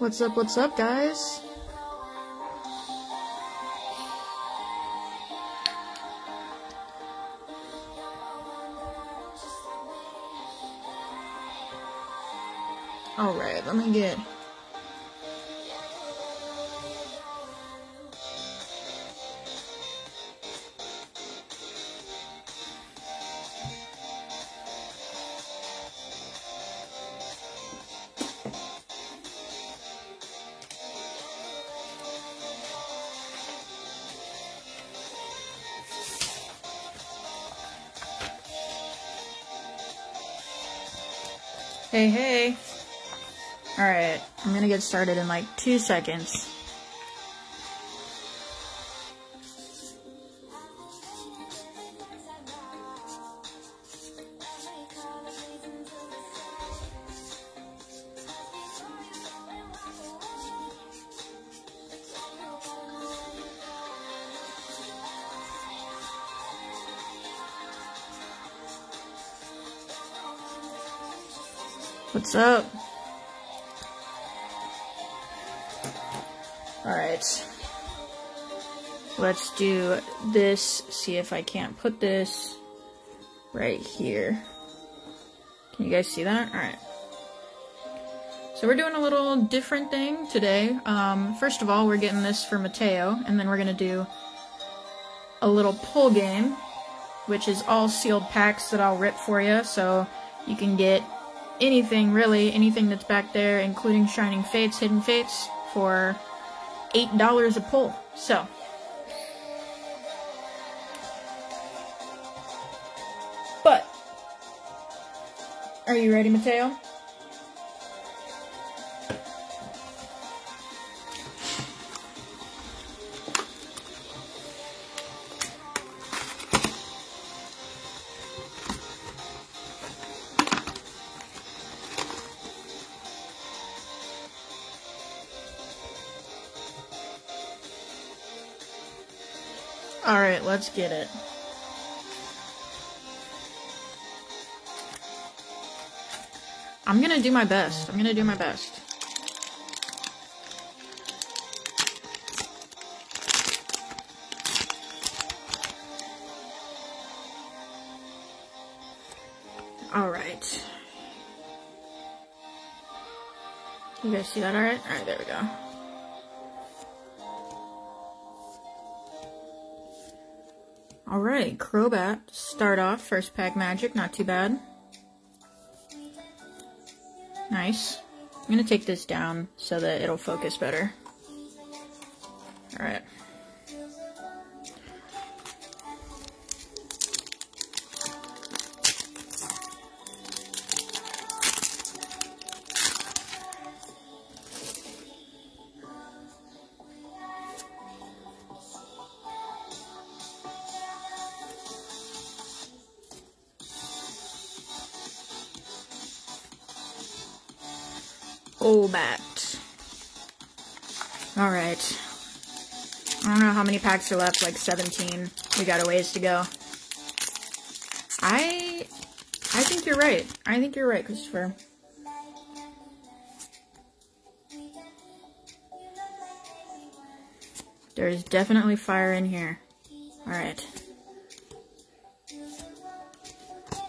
What's up, guys? Alright, let me get... Hey, hey. Alright, I'm gonna get started in like 2 seconds. What's up? Alright. Let's do this. See if I can't put this right here. Can you guys see that? Alright. So we're doing a little different thing today. First of all, we're getting this for Mateo, and then we're going to do a little pull game, which is all sealed packs that I'll rip for you, so you can get anything, really, anything that's back there, including Shining Fates, Hidden Fates, for $8 a pull. So, but, are you ready, Mateo? Alright, let's get it. I'm gonna do my best. I'm gonna do my best. Alright. You guys see that alright? Alright, there we go. Alright, Crobat, start off, first pack magic, not too bad. Nice. I'm gonna take this down so that it'll focus better. Alright. Bat. Alright. I don't know how many packs are left, like 17. We got a ways to go. I think you're right. I think you're right, Christopher. There's definitely fire in here. Alright.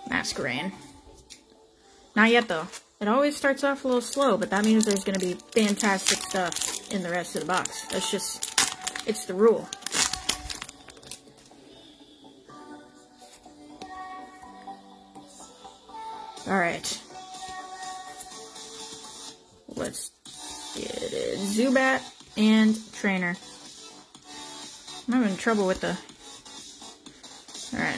Masquerain. Not yet, though. It always starts off a little slow, but that means there's going to be fantastic stuff in the rest of the box. That's just, it's the rule. Alright. Let's get it. Zubat and Trainer. I'm having trouble with the... Alright.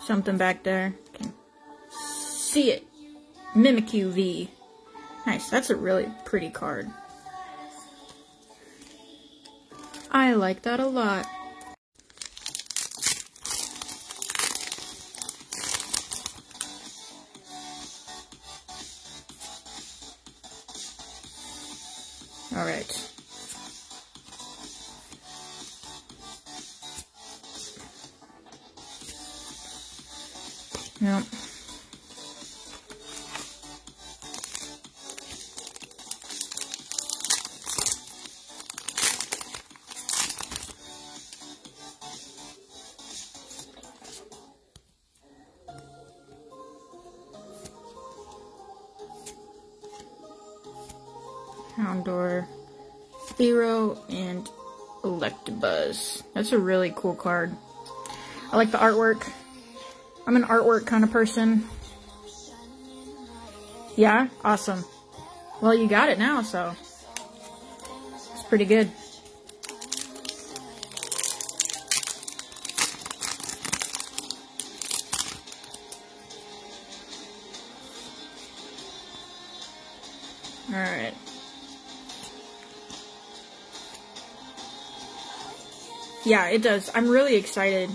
Something back there. Can see it. Mimikyu V. Nice. That's a really pretty card. I like that a lot. Yep. Houndour, Thero, and Electabuzz. That's a really cool card. I like the artwork. I'm an artwork kind of person. Yeah? Awesome. Well, you got it now, so it's pretty good. Alright. Yeah, it does. I'm really excited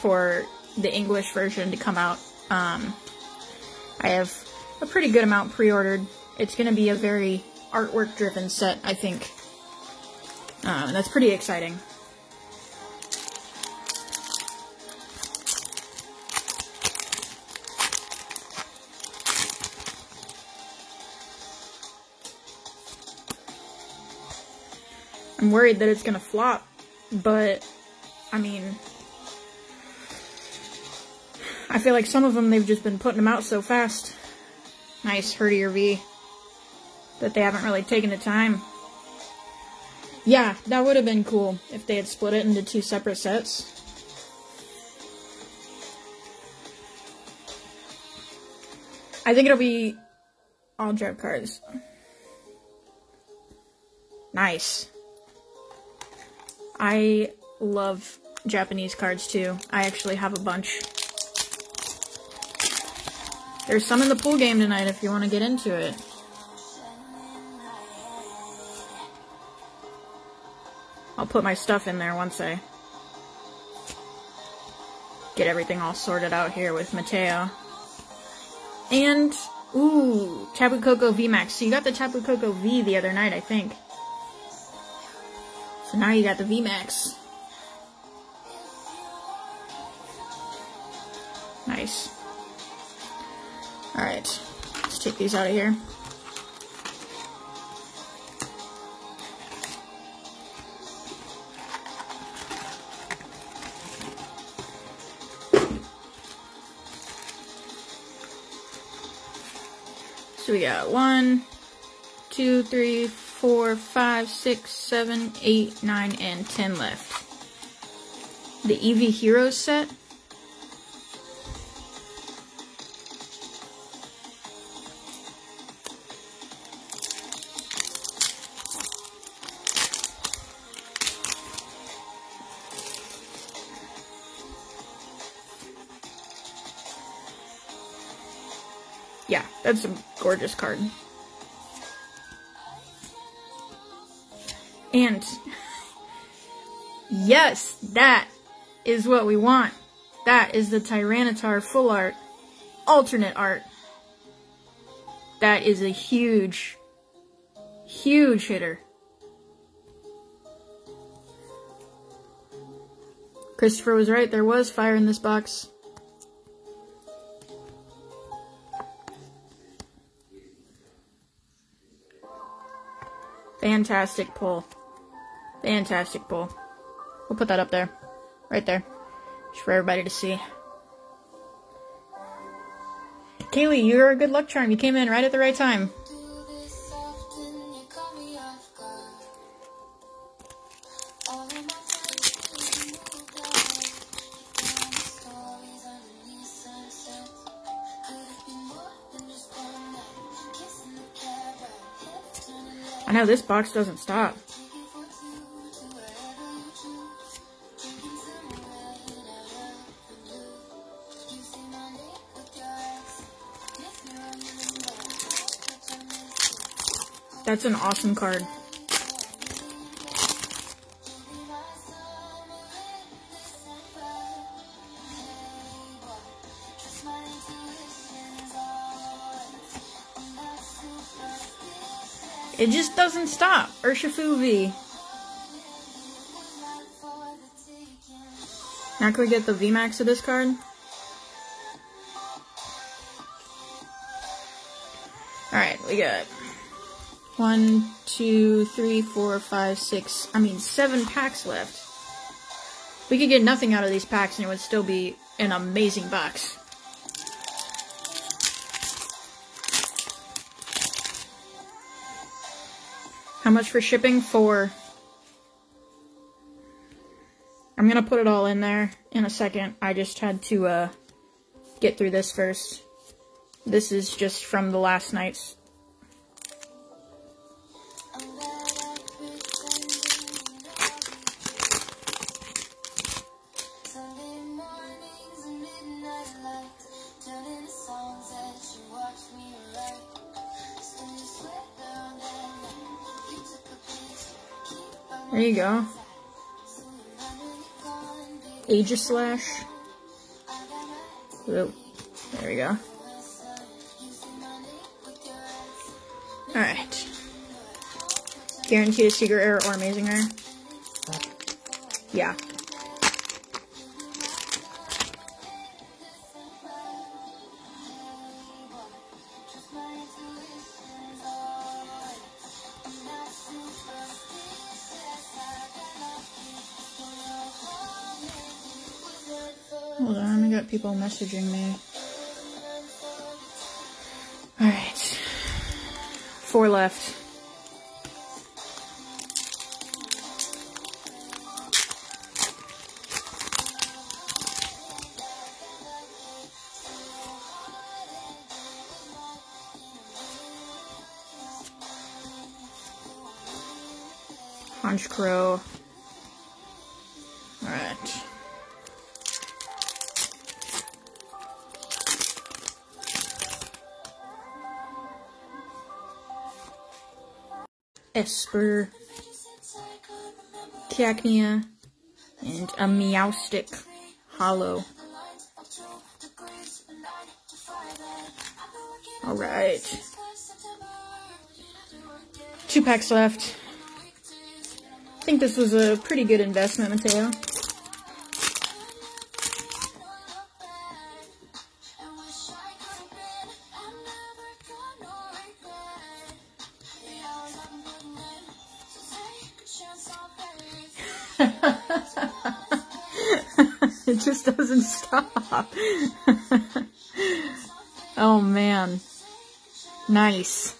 for the English version to come out. I have a pretty good amount pre-ordered. It's going to be a very artwork-driven set, I think. That's pretty exciting. I'm worried that it's going to flop, but, I mean, I feel like some of them, they've just been putting them out so fast. Nice, Herdier V. That they haven't really taken the time. Yeah, that would have been cool if they had split it into two separate sets. I think it'll be all draft cards. Nice. I love Japanese cards too. I actually have a bunch. There's some in the pool game tonight if you want to get into it. I'll put my stuff in there once I get everything all sorted out here with Mateo. And, ooh, Tapu Koko VMAX. So you got the Tapu Koko V the other night, I think. So now you got the VMAX. Nice. Alright, let's take these out of here. So we got 1, 2, 3, 4, 5, 6, 7, 8, 9, and 10 left. The EV Heroes set. Yeah, that's a gorgeous card. And, yes, that is what we want. That is the Tyranitar full art, alternate art. That is a huge, huge hitter. Christopher was right, there was fire in this box. Fantastic pull. Fantastic pull. We'll put that up there. Right there. Just for everybody to see. Kaylee, you're a good luck charm. You came in right at the right time. I know, this box doesn't stop. That's an awesome card. It just doesn't stop. Urshifu V. Now can we get the VMAX of this card? we got 7 packs left. We could get nothing out of these packs and it would still be an amazing box. How much for shipping? $4. I'm gonna put it all in there in a second. I just had to get through this first. This is just from the last night's. There you go. Aegislash. Ooh, there we go. Alright. Guaranteed a secret rare or amazing rare. Yeah. People messaging me. Alright. 4 left. Honchkrow. Alright. Esper, Cacnea, and a Meowstic Hollow. Alright. 2 packs left. I think this was a pretty good investment, Mateo. It just doesn't stop. Oh man. Nice.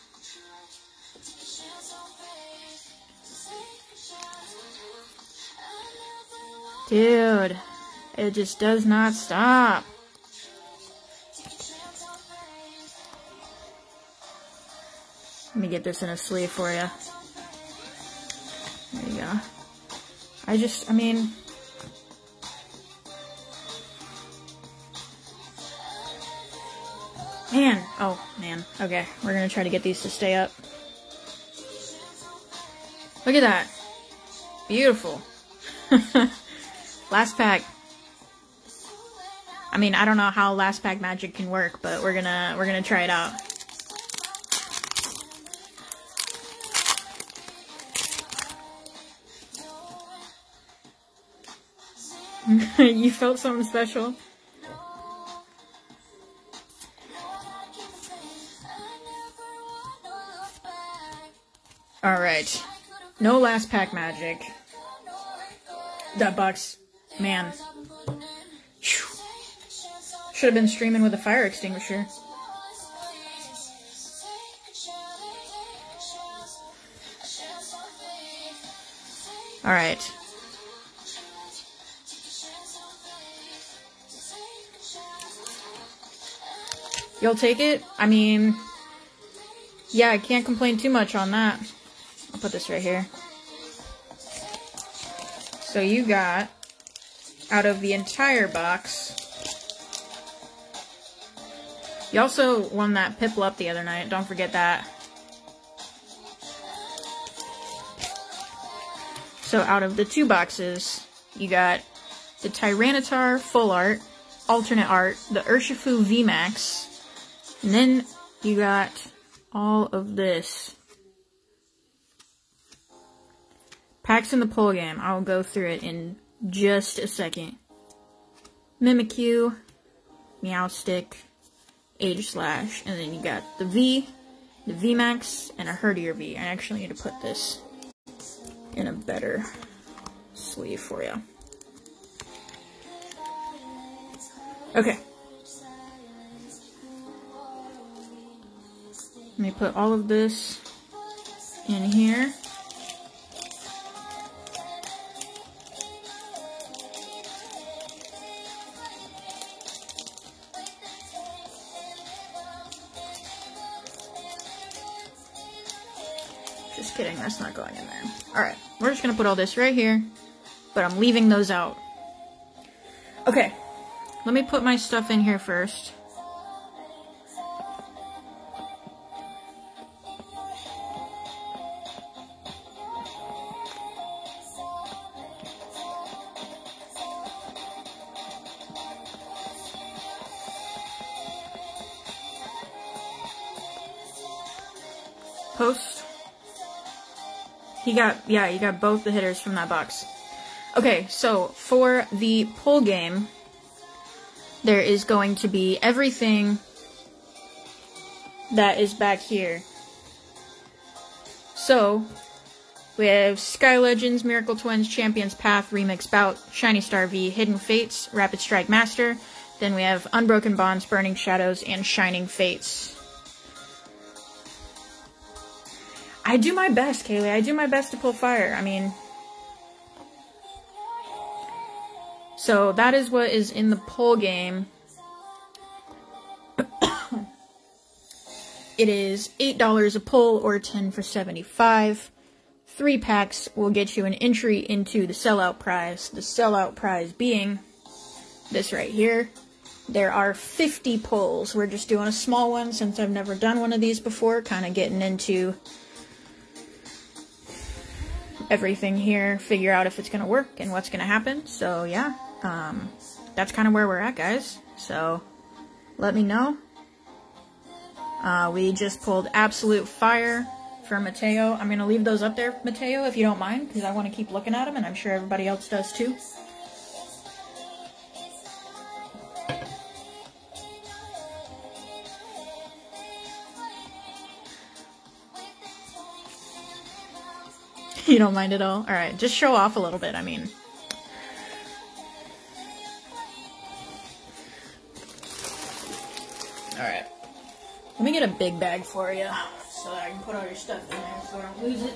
Dude, it just does not stop. Let me get this in a sleeve for you. There you go. I mean... Man. Oh, man. Okay, we're gonna try to get these to stay up. Look at that. Beautiful. Last pack. I mean, I don't know how last pack magic can work, but we're gonna try it out. You felt something special? Alright. No last pack magic. That box. Man. Should have been streaming with a fire extinguisher. Alright. You'll take it? I mean... Yeah, I can't complain too much on that. I'll put this right here. So you got, out of the entire box, you also won that Piplup the other night, don't forget that. So out of the 2 boxes, you got the Tyranitar Full Art, Alternate Art, the Urshifu VMAX, and then you got all of this. Packs in the poll game. I'll go through it in just a second. Mimikyu, Meowstic, Aegislash, and then you got the V, the VMAX, and a Herdier V. I actually need to put this in a better sleeve for you. Okay. Let me put all of this in here. Just kidding, that's not going in there. Alright, we're just gonna put all this right here, but I'm leaving those out. Okay, let me put my stuff in here first. Post. You got both the hitters from that box. Okay, so for the pull game, there is going to be everything that is back here. So, we have Sky Legends, Miracle Twins, Champions Path, Remix Bout, Shiny Star V, Hidden Fates, Rapid Strike Master. Then we have Unbroken Bonds, Burning Shadows, and Shining Fates. I do my best, Kaylee. I do my best to pull fire. I mean... So, that is what is in the pull game. It is $8 a pull, or 10 for 75. 3 packs will get you an entry into the sellout prize. The sellout prize being this right here. There are 50 pulls. We're just doing a small one since I've never done one of these before. Kind of getting into... everything here, figure out if it's gonna work and what's gonna happen. So yeah, that's kind of where we're at, guys. So let me know. We just pulled Absolute Fire for Mateo. I'm gonna leave those up there, Mateo, if you don't mind, because I want to keep looking at them, and I'm sure everybody else does too. You don't mind at all? Alright, just show off a little bit, I mean. Alright. Let me get a big bag for you, so that I can put all your stuff in there so I don't lose it.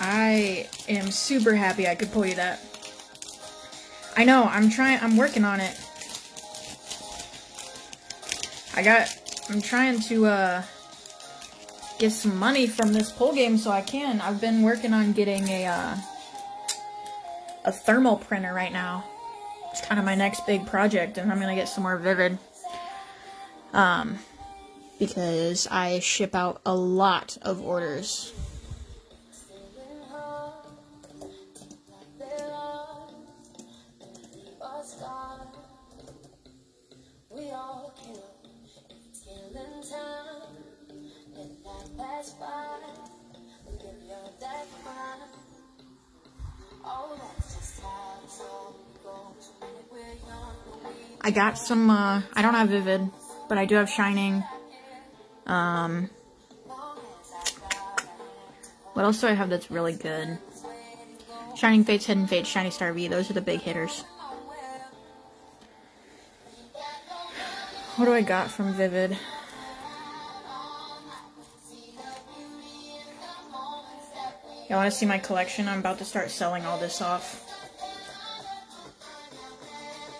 I am super happy I could pull you that. I know, I'm working on it. I'm trying to, get some money from this pull game so I can. I've been working on getting a thermal printer right now. It's kind of my next big project, and I'm gonna get some more Vivid. Because I ship out a lot of orders. I got some, I don't have Vivid, but I do have Shining. What else do I have that's really good? Shining Fates, Hidden Fates, Shiny Star V, those are the big hitters. What do I got from Vivid? Y'all wanna see my collection? I'm about to start selling all this off.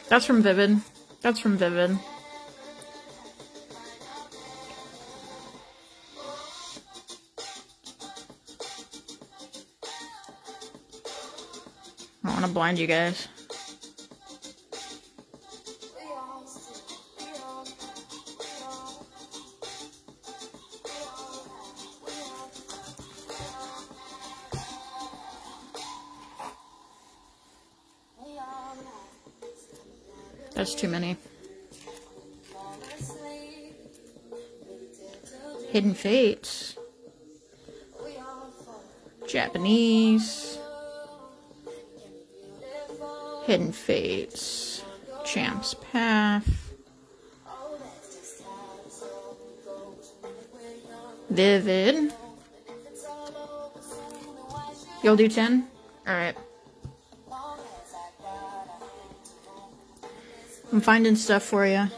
That's from Vivid. That's from Vivid. Blind you guys. That's too many. Hidden Fates. Japanese. Hidden Fates. Champions Path. Vivid. You'll do 10? Alright. I'm finding stuff for you.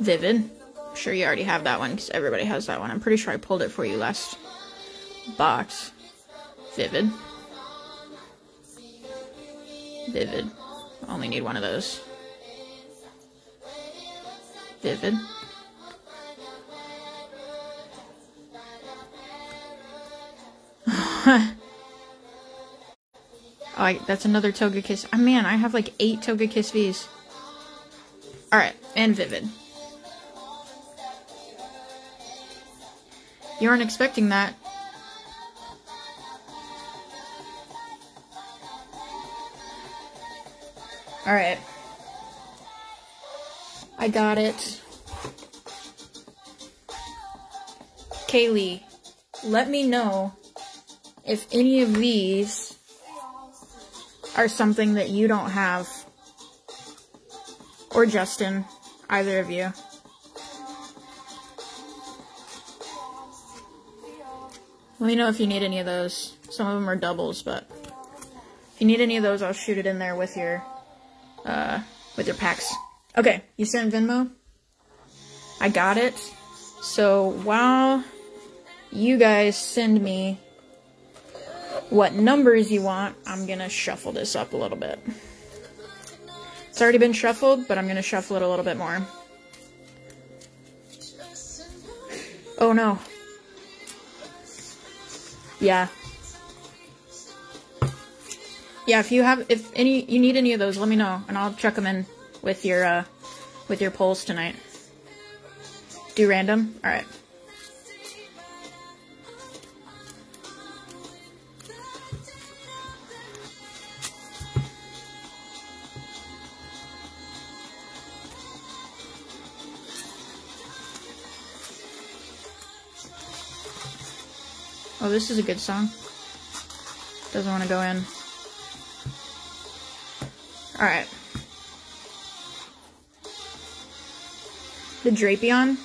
Vivid. I'm sure you already have that one because everybody has that one. I'm pretty sure I pulled it for you last box. Vivid. Vivid. I only need one of those. Vivid. Alright, that's another Togekiss. Oh, man, I have like 8 Togekiss Vs. Alright, and Vivid. You weren't expecting that. Alright. I got it. Kaylee, let me know if any of these are something that you don't have, or Justin, either of you. Let me know if you need any of those. Some of them are doubles, but if you need any of those, I'll shoot it in there with your packs. Okay, you sent Venmo? I got it. So while you guys send me what numbers you want, I'm gonna shuffle this up a little bit. It's already been shuffled, but I'm gonna shuffle it a little bit more. Oh no. Yeah. Yeah, if you need any of those, let me know, and I'll chuck them in with your polls tonight. Do random? Alright. Oh, this is a good song. Doesn't want to go in. Alright. The Drapion.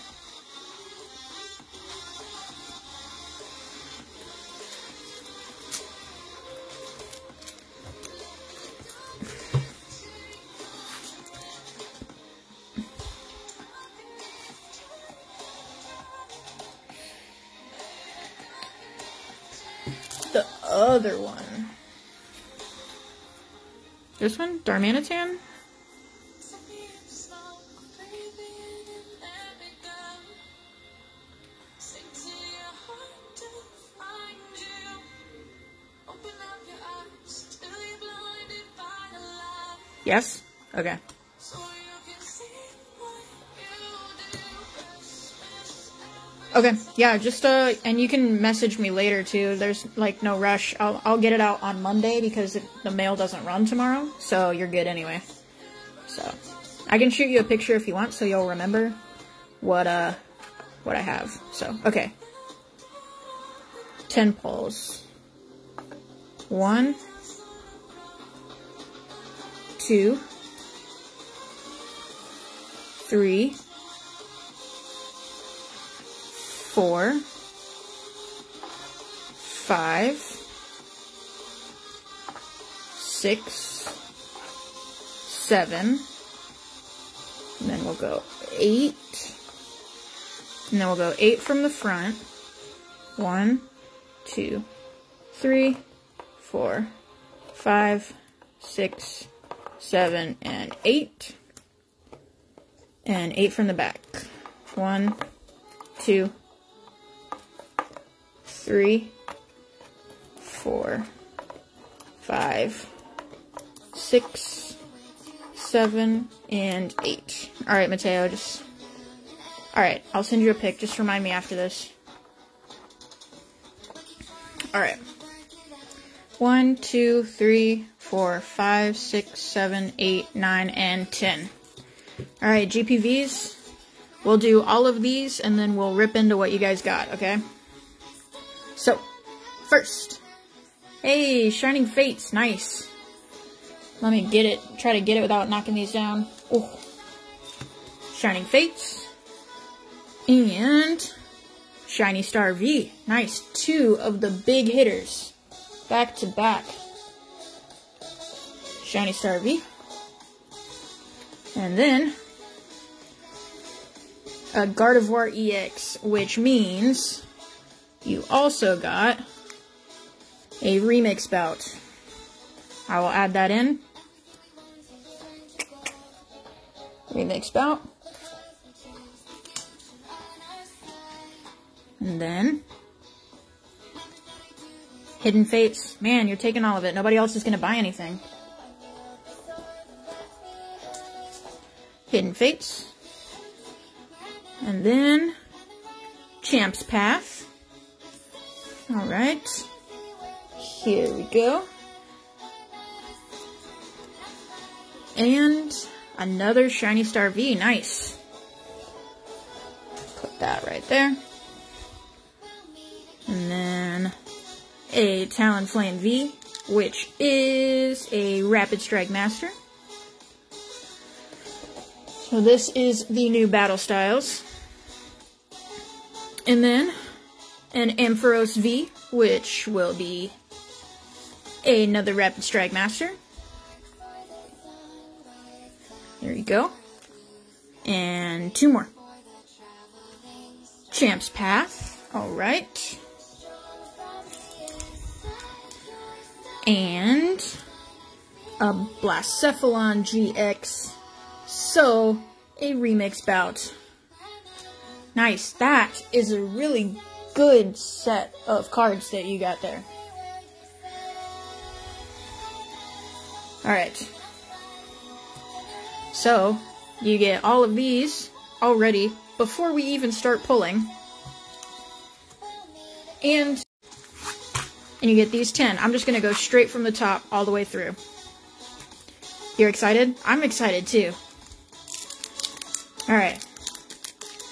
Other one. This one? Darmanitan? Yes? Okay. Okay, yeah, just, and you can message me later, too. There's, like, no rush. I'll get it out on Monday because the mail doesn't run tomorrow, so you're good anyway. So, I can shoot you a picture if you want, so you'll remember what I have. So, okay. 10 pulls. 1, 2, 3, 4, 5, 6, 7, and then we'll go 8, and then we'll go 8 from the front, 1, 2, 3, 4, 5, 6, 7, and 8, and 8 from the back, 1, 2, 3, 4, 5, 6, 7, and 8. Alright, Mateo, just... Alright, I'll send you a pic. Just remind me after this. Alright. 1, 2, 3, 4, 5, 6, 7, 8, 9, and 10. Alright, GPVs. We'll do all of these, and then we'll rip into what you guys got, okay? So, first. Hey, Shining Fates. Nice. Let me get it. Try to get it without knocking these down. Ooh. Shining Fates. And Shiny Star V. Nice. Two of the big hitters. Back to back. Shiny Star V. And then a Gardevoir EX, which means you also got a Remix Bout. I will add that in. Remix Bout. And then Hidden Fates. Man, you're taking all of it. Nobody else is going to buy anything. Hidden Fates. And then Champions Path. Alright. Here we go. And another Shiny Star V. Nice. Put that right there. And then a Talonflame V, which is a Rapid Strike Master. So this is the new Battle Styles. And then an Ampharos V, which will be another Rapid Strike Master. There you go. And two more. Champions Path. Alright. And a Blacephalon GX. So, a Remix Bout. Nice. That is a really good set of cards that you got there. Alright. So, you get all of these already before we even start pulling. And you get these 10. I'm just going to go straight from the top all the way through. You're excited? I'm excited too. Alright.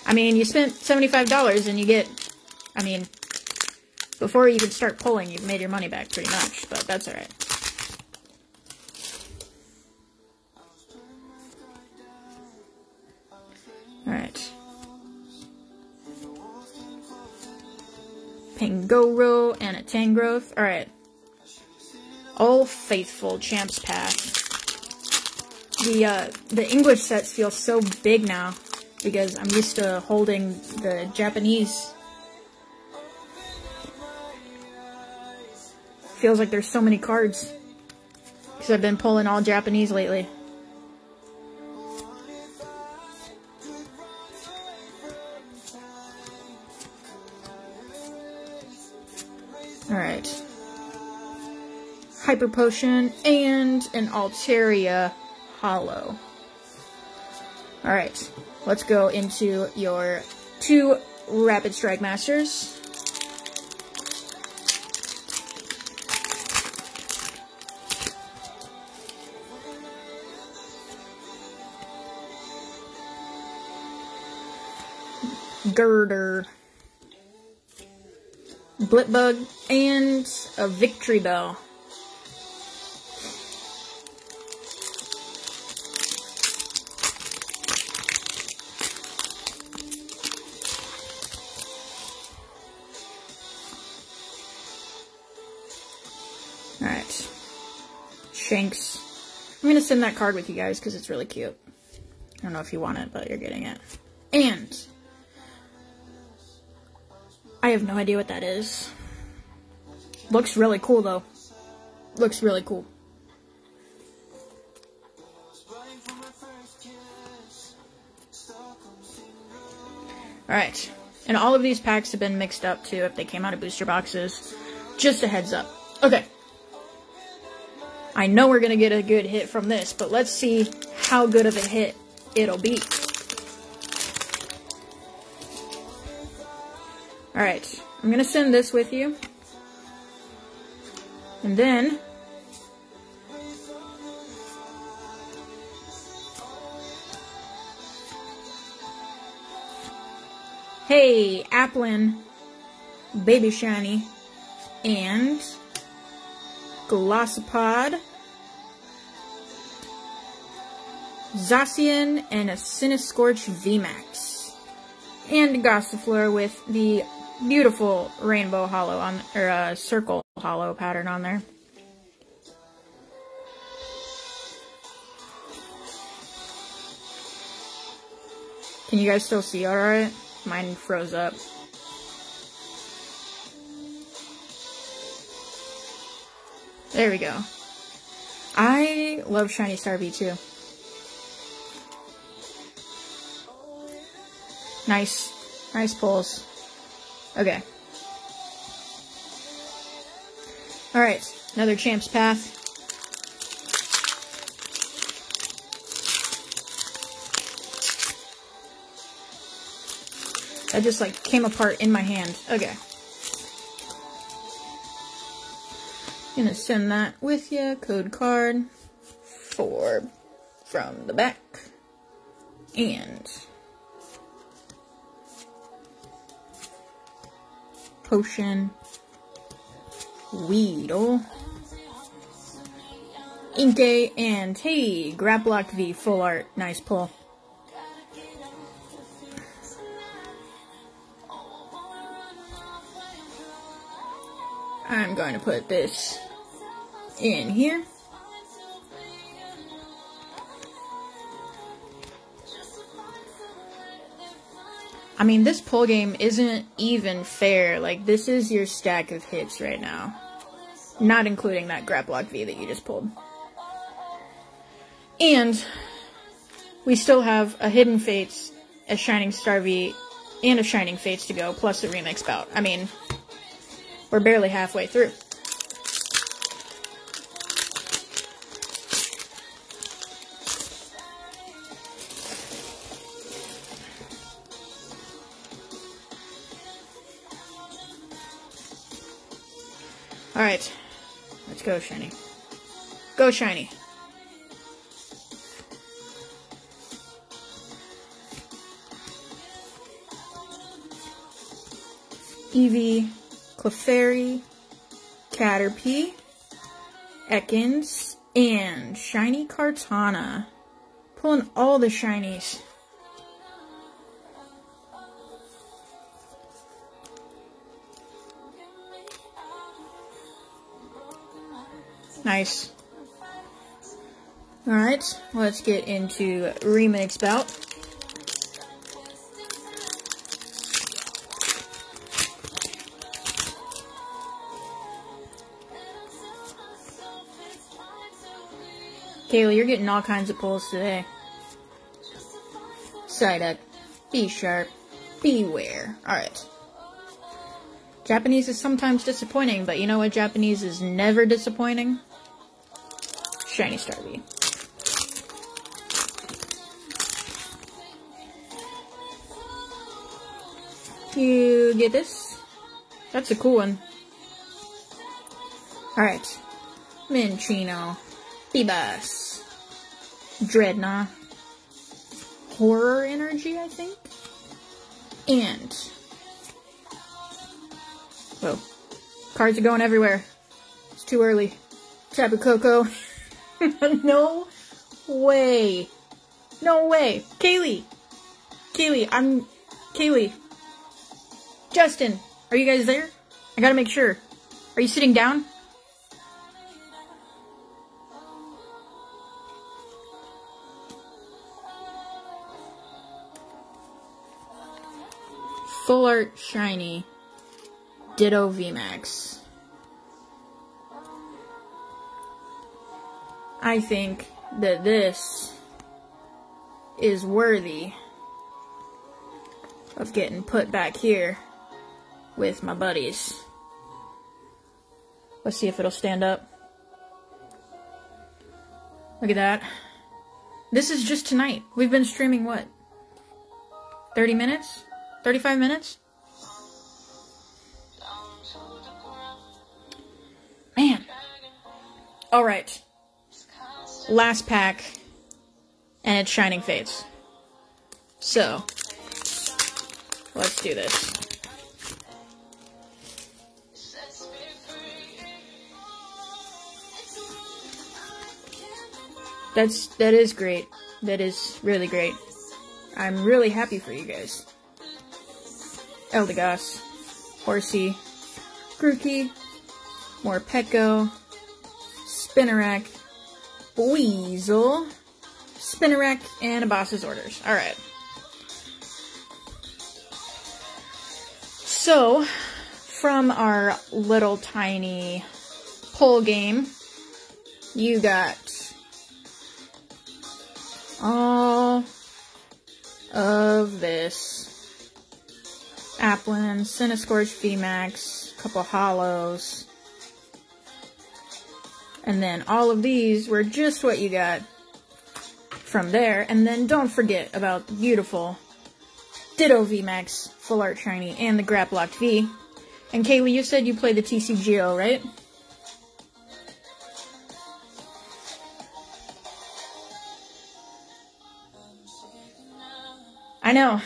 I mean, you spent $75 and you get, I mean, before you even start pulling, you've made your money back pretty much, but that's alright. Alright. Pangoro and a Tangrowth. Alright. All Faithful Champs Path. The English sets feel so big now, because I'm used to holding the Japanese. Feels like there's so many cards, because I've been pulling all Japanese lately. Alright. Hyper Potion and an Altaria Hollow. Alright, let's go into your two Rapid Strike Masters. Girder. Blipbug and a Victory Bell. Alright. Shanks. I'm going to send that card with you guys because it's really cute. I don't know if you want it, but you're getting it. And I have no idea what that is. Looks really cool, though. Looks really cool. Alright. And all of these packs have been mixed up, too, if they came out of booster boxes. Just a heads up. Okay. I know we're going to get a good hit from this, but let's see how good of a hit it'll be. Alright, I'm going to send this with you. And then Hey, Applin, Baby Shiny, and Glossopod, Zacian, and a Siniscorch VMAX. And Gossifleur with the beautiful rainbow hollow on, or circle hollow pattern on there. Can you guys still see alright? Mine froze up. There we go. I love Shiny Star V too. Nice. Nice pulls. Okay. Alright, another Champs Path. I just like came apart in my hand. Okay. I'm gonna send that with you. Code card. 4 from the back. And Potion. Weedle. Inkay, and hey, Grablock V full art. Nice pull. I'm going to put this in here. I mean, this pull game isn't even fair. Like, this is your stack of hits right now. Not including that Grablock V that you just pulled. And we still have a Hidden Fates, a Shining Star V, and a Shining Fates to go, plus a Remix Bout. I mean, we're barely halfway through. Alright. Let's go, Shiny. Go, Shiny. Eevee. Clefairy, Caterpie, Ekans, and Shiny Kartana. Pulling all the shinies. Nice. Alright, let's get into Remix Bout. Kaylee, you're getting all kinds of pulls today. Psyduck. Be sharp. Beware. Alright. Japanese is sometimes disappointing, but you know what Japanese is never disappointing? Shiny Star V. You get this? That's a cool one. Alright. Minchino. Bus. Dreadnought, Horror Energy, I think, and, whoa, cards are going everywhere, it's too early, Tapu Koko, no way, no way, Kaylee, Kaylee, Justin, are you guys there? I gotta make sure, are you sitting down? Full Art Shiny Ditto VMAX. I think that this is worthy of getting put back here with my buddies. Let's see if it'll stand up. Look at that. This is just tonight. We've been streaming, what, 30 minutes? 35 minutes? Man. Alright. Last pack. And it's Shining Fates. So. Let's do this. That is great. That is really great. I'm really happy for you guys. Eldegoss, Horsea, Grookey, Morpeko, Spinarak, Weasel, Spinarak, and a boss's orders. Alright. So, from our little tiny poll game, you got all of this. Applin, Cinescorch, VMAX, couple hollows. And then all of these were just what you got from there. And then don't forget about the beautiful Ditto VMAX, Full Art Shiny, and the Grablock V. And Kaylee, you said you played the TCGO, right? I know.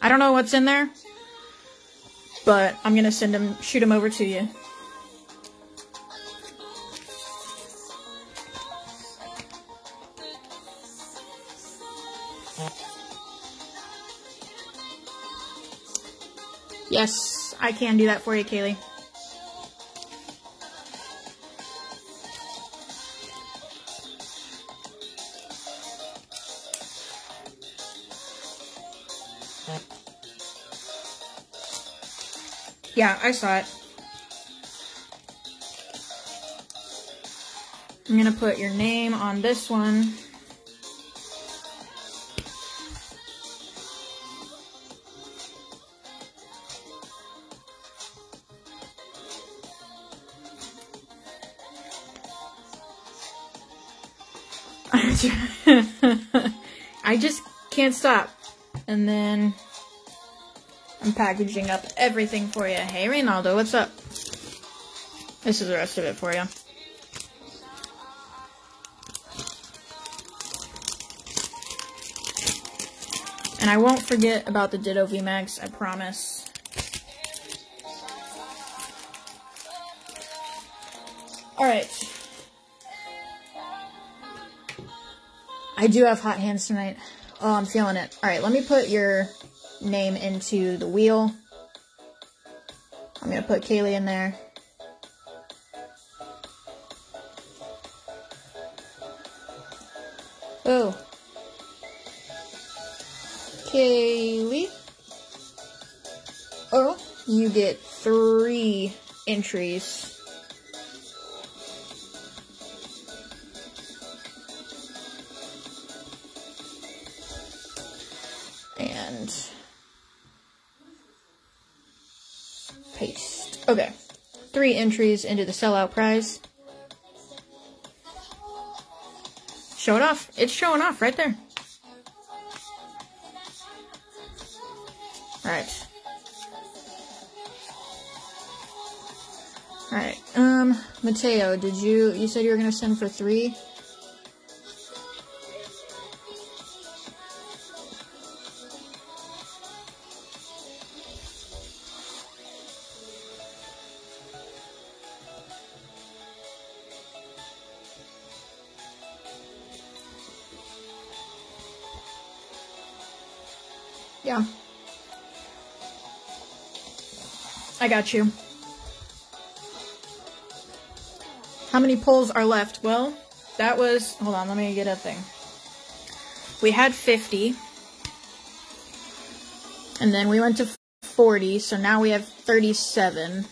I don't know what's in there, but I'm gonna shoot him over to you. Yes, I can do that for you, Kaylee. Yeah, I saw it. I'm gonna put your name on this one. I just can't stop. And then I'm packaging up everything for you. Hey, Reynaldo, what's up? This is the rest of it for you. And I won't forget about the Ditto VMAX, I promise. Alright. I do have hot hands tonight. Oh, I'm feeling it. Alright, let me put your name into the wheel. I'm gonna put Kaylee in there. Oh. Kaylee. Oh, you get 3 entries. Paste. Okay. 3 entries into the sellout prize. Show it off. It's showing off right there. Alright. Alright. Mateo, did you said you were gonna send for 3? Yeah. I got you. How many polls are left? Well, that was... Hold on, let me get a thing. We had 50. And then we went to 40, so now we have 37.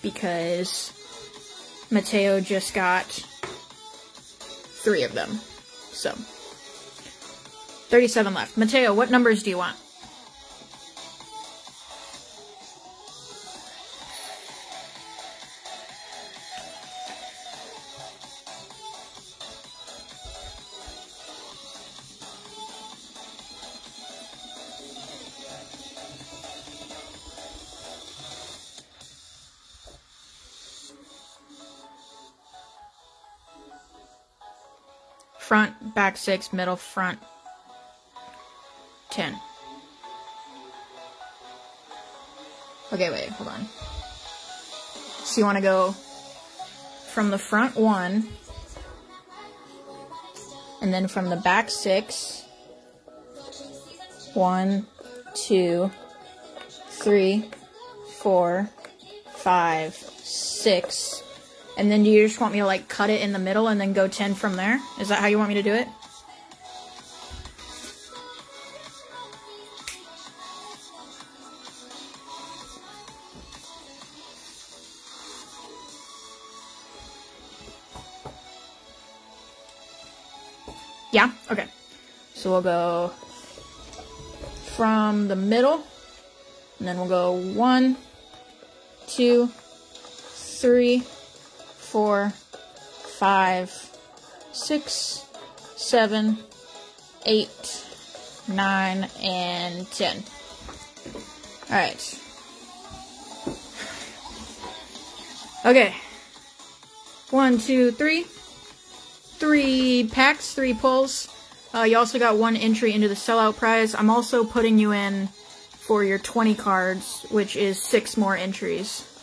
Because Mateo just got 3 of them. So, 37 left. Mateo, what numbers do you want? front, back 6, middle, front, 10. Okay, wait, hold on. So you want to go from the front 1, and then from the back 6, 1, 2, 3, 4, 5, 6, and then do you just want me to like cut it in the middle and then go 10 from there? Is that how you want me to do it? Yeah? Okay. So we'll go from the middle, and then we'll go 1, 2, 3, 4, 5, 6, 7, 8, 9, and 10. Alright. Okay. 1, 2, 3. 3 packs, 3 pulls. You also got 1 entry into the sellout prize. I'm also putting you in for your 20 cards, which is 6 more entries,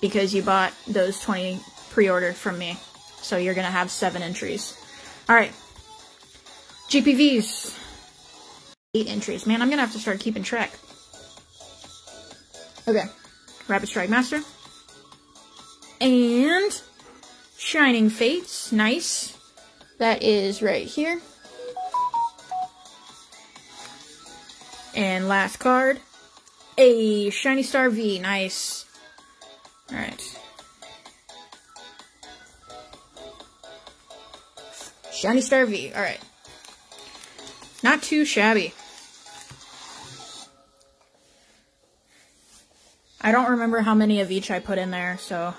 because you bought those 20 pre-order from me. So you're gonna have 7 entries. Alright. GPVs. 8 entries. Man, I'm gonna have to start keeping track. Okay. Rapid Strike Master. And Shining Fates. Nice. That is right here. And last card, a Shiny Star V. Nice. Alright. Shiny Star V. Alright. Not too shabby. I don't remember how many of each I put in there, so...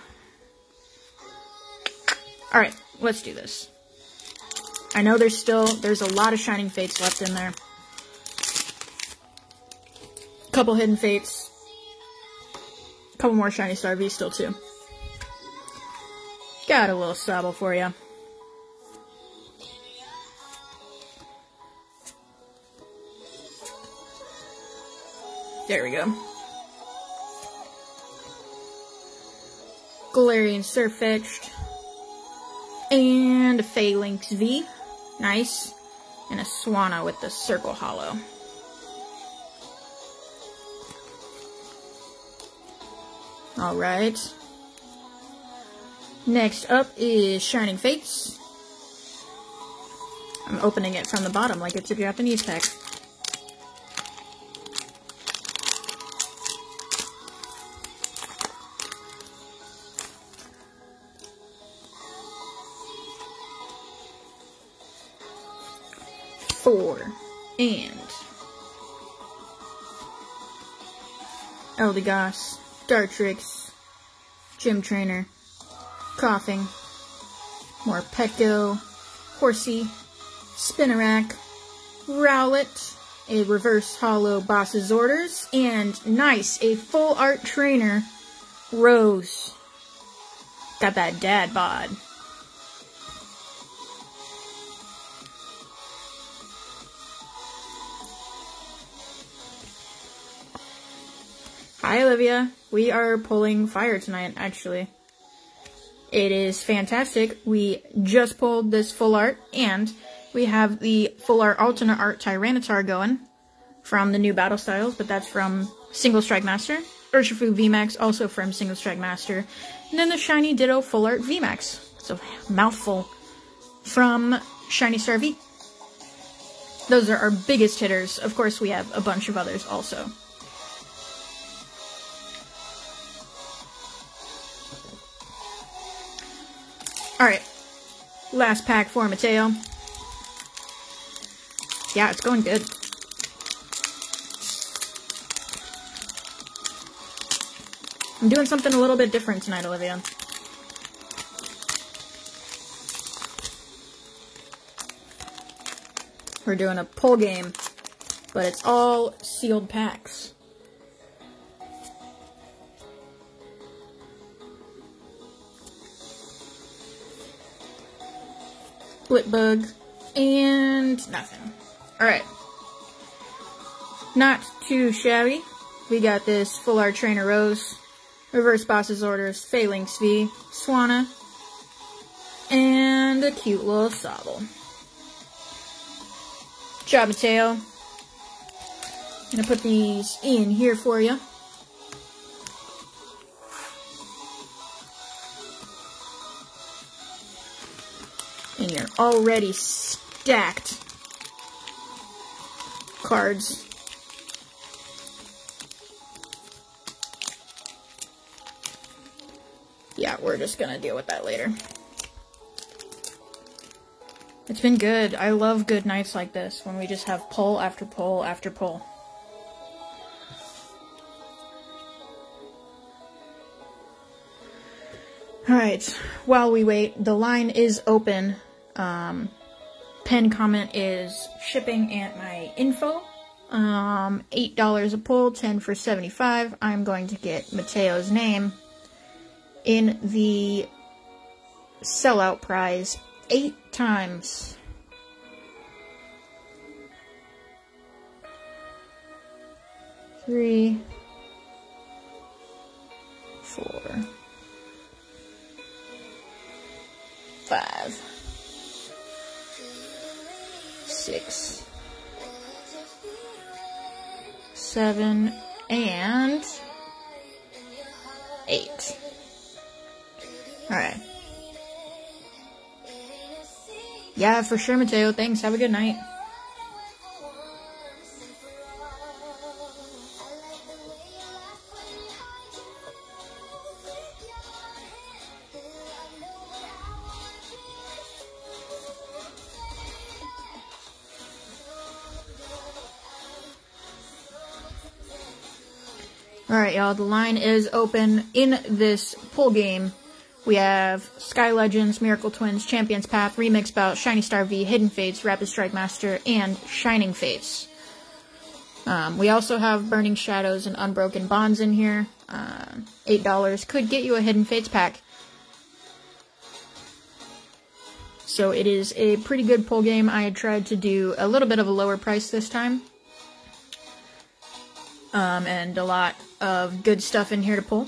Alright, let's do this. I know there's a lot of Shining Fates left in there. Couple Hidden Fates. Couple more Shiny Star V still, too. Got a little sobble for you. There we go. Galarian Sirfetch'd. And a Phalanx V. Nice. And a Swanna with the Circle Hollow. Alright. Next up is Shining Fates. I'm opening it from the bottom like it's a Japanese pack. And Eldegoss, Dartrix, Gym Trainer, Coughing, Morpeko, Horsey, Spinarak, Rowlet, a Reverse Hollow Boss's Orders, and nice, a Full Art Trainer, Rose. Got that dad bod. Hi, Olivia. We are pulling fire tonight, actually. It is fantastic. We just pulled this full art, and we have the full art alternate art Tyranitar going from the new Battle Styles, but that's from Single Strike Master. Urshifu VMAX, also from Single Strike Master. And then the Shiny Ditto full art VMAX. It's a mouthful from Shiny Star V. Those are our biggest hitters. Of course, we have a bunch of others also. Alright, last pack for Mateo. Yeah, it's going good. I'm doing something a little bit different tonight, Olivia. We're doing a pull game, but it's all sealed packs. Blitbug, And nothing. Alright. Not too shabby. We got this Full Art Trainer Rose, Reverse Boss's Orders, Phalanx V, Swanna, and a cute little Sobble. Good job, Mateo. I'm gonna put these in here for you. And you're already stacked. Cards. Yeah, we're just gonna deal with that later. It's been good. I love good nights like this, when we just have pull after pull after pull. Alright, while we wait, the line is open. Pen comment is shipping at my info. $8 a pull, 10 for 75. I'm going to get Mateo's name in the sellout prize 8 times. Three, four, five, six, seven, and 8. All right. Yeah, for sure, Mateo. Thanks. Have a good night. All right, y'all. The line is open in this pull game. We have Sky Legends, Miracle Twins, Champions Path, Remix Bout, Shiny Star V, Hidden Fates, Rapid Strike Master, and Shining Fates. We also have Burning Shadows and Unbroken Bonds in here. $8 could get you a Hidden Fates pack. So it is a pretty good pull game. I had tried to do a little bit of a lower price this time. And a lot of good stuff in here to pull.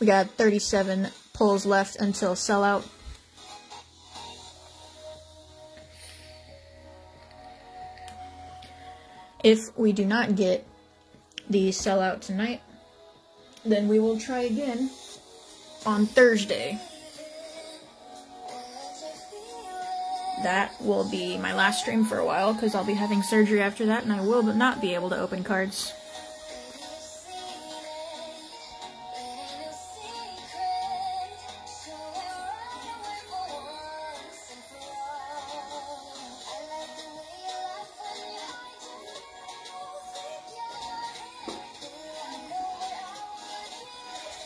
We got 37 pulls left until sellout. If we do not get the sellout tonight, then we will try again on Thursday. That will be my last stream for a while, because I'll be having surgery after that, and I will not be able to open cards.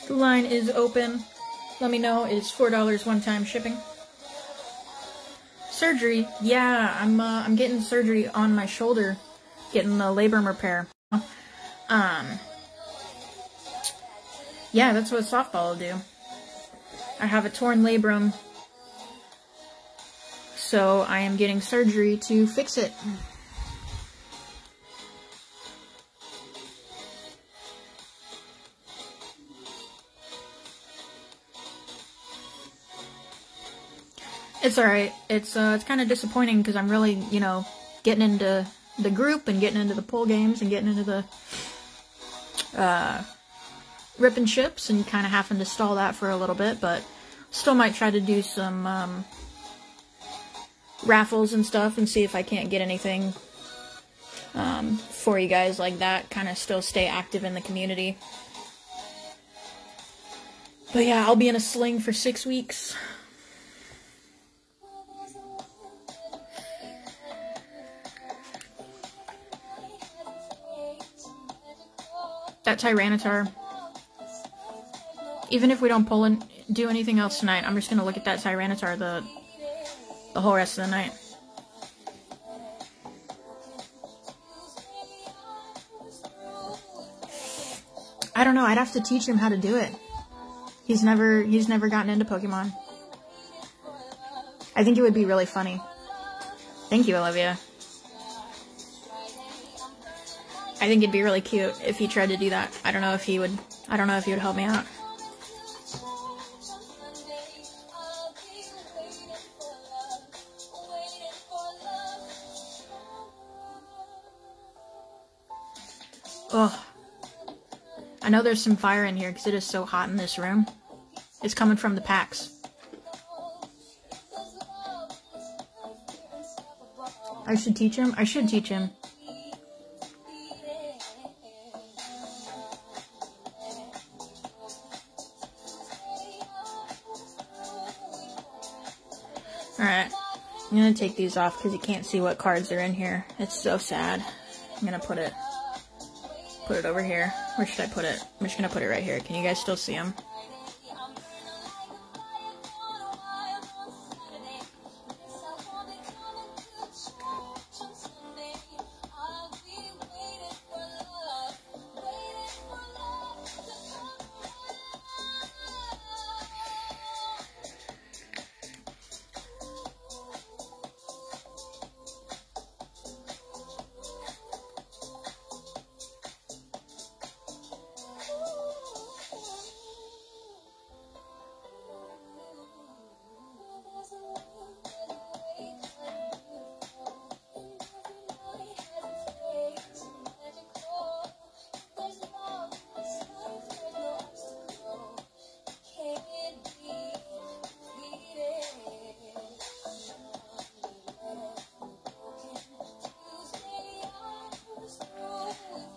The line is open. Let me know. It's $4 one-time shipping. Surgery? Yeah, I'm getting surgery on my shoulder, getting the labrum repair. Yeah, that's what softball will do. I have a torn labrum, so I am getting surgery to fix it. It's alright. It's kind of disappointing because I'm really, you know, getting into the group and getting into the pull games and getting into the ripping ships and kind of having to stall that for a little bit, but still might try to do some raffles and stuff and see if I can't get anything for you guys like that. Kind of still stay active in the community. But yeah, I'll be in a sling for 6 weeks. That Tyranitar, even if we don't pull and do anything else tonight, I'm just gonna look at that Tyranitar the whole rest of the night. I don't know, I'd have to teach him how to do it. He's never gotten into Pokemon. I think it would be really funny. Thank you, Olivia. I think it'd be really cute if he tried to do that. I don't know if he would. I don't know if he would help me out. Ugh. I know there's some fire in here because it is so hot in this room. It's coming from the packs. I should teach him. I should teach him. Alright. I'm gonna take these off because you can't see what cards are in here. It's so sad. I'm gonna put it over here. Where should I put it? I'm just gonna put it right here. Can you guys still see them?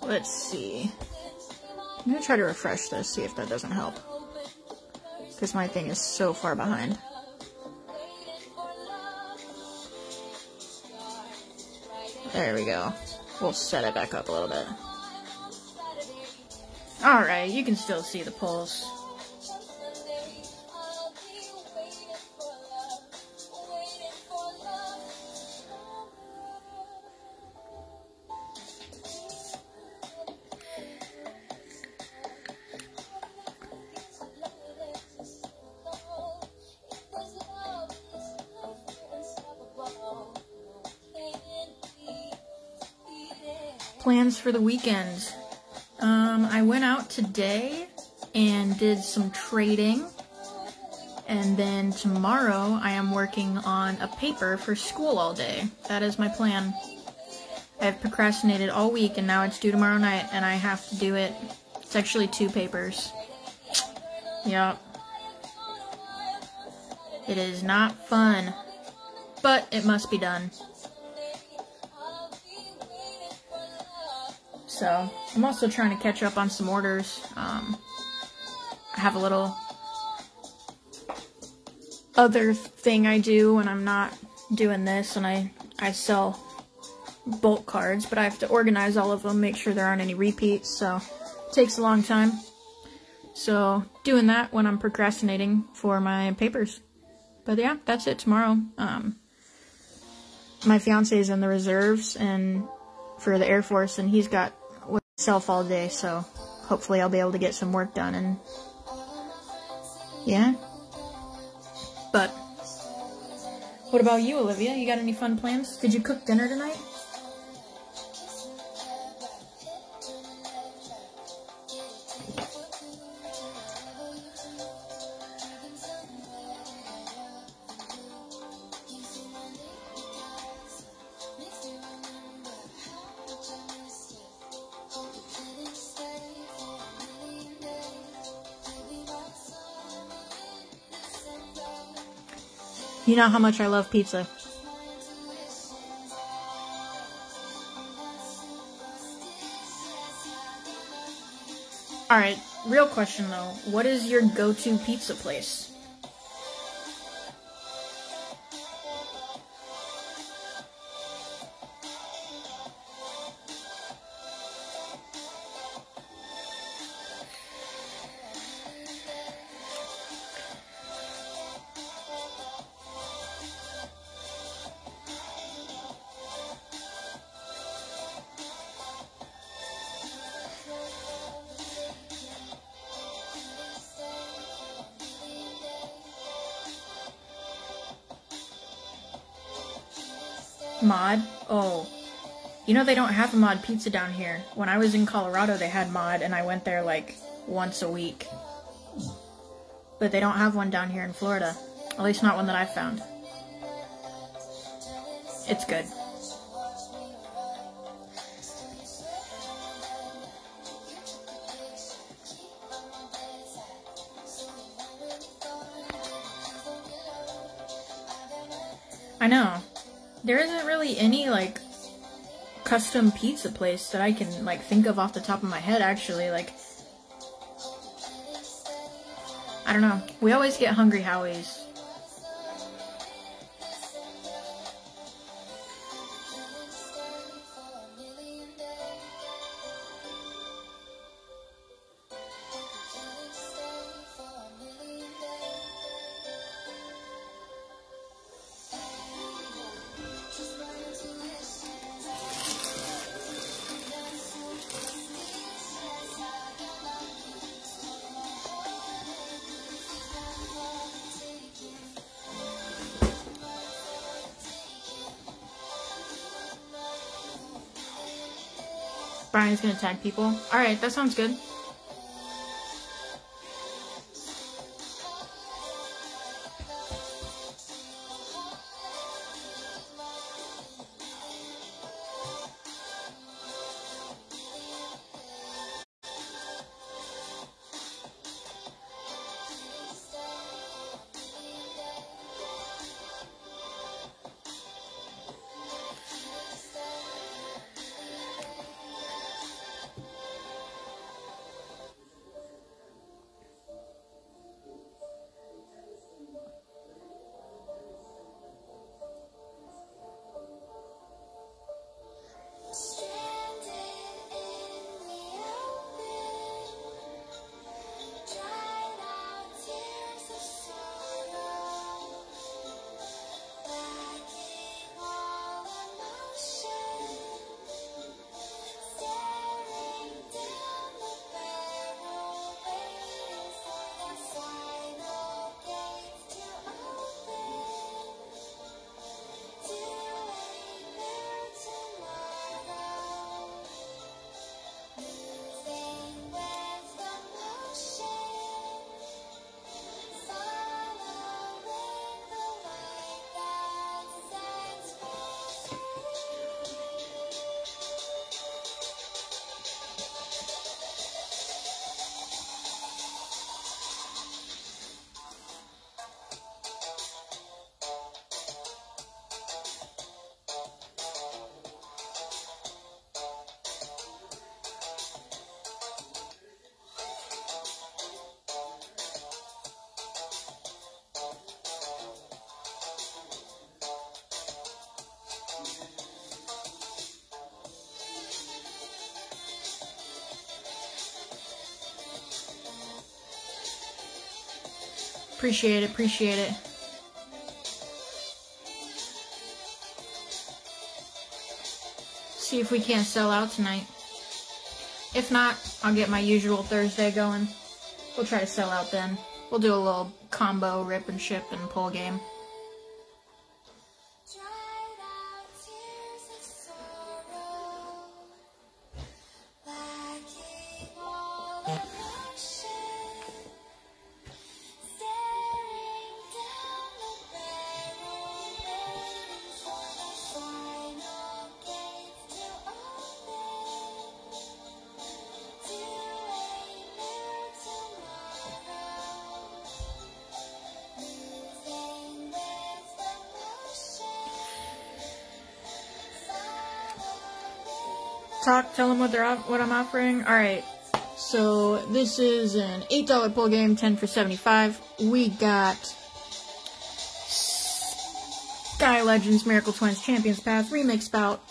Let's see. I'm gonna try to refresh this, see if that doesn't help. Because my thing is so far behind. There we go. We'll set it back up a little bit. Alright, you can still see the polls. Plans for the weekend. I went out today and did some trading, and then tomorrow I am working on a paper for school all day. That is my plan. I've procrastinated all week and now it's due tomorrow night and I have to do it. It's actually 2 papers. Yep. It is not fun, but it must be done. So, I'm also trying to catch up on some orders. I have a little other thing I do when I'm not doing this, and I sell bulk cards, but I have to organize all of them, make sure there aren't any repeats, so it takes a long time. So, doing that when I'm procrastinating for my papers. But yeah, that's it tomorrow. My fiance is in the reserves and for the Air Force, and he's got self all day, so hopefully I'll be able to get some work done. And yeah, but what about you, Olivia? You got any fun plans? Did you cook dinner tonight? You know how much I love pizza. Alright, real question though. What is your go-to pizza place? Mod? Oh. You know they don't have a mod pizza down here. When I was in Colorado they had mod and I went there like once a week. But they don't have one down here in Florida. At least not one that I've found. It's good. I know. There isn't really any, like, custom pizza place that I can, like, think of off the top of my head, actually. Like, I don't know. We always get Hungry Howie's. Brian's gonna tag people. Alright, that sounds good. Appreciate it, appreciate it. See if we can't sell out tonight. If not, I'll get my usual Thursday going. We'll try to sell out then. We'll do a little combo rip and ship and pull game. Tell them what I'm offering. Alright, so this is an $8 pull game, 10 for 75. We got Sky Legends, Miracle Twins, Champions Path, Remix Bout,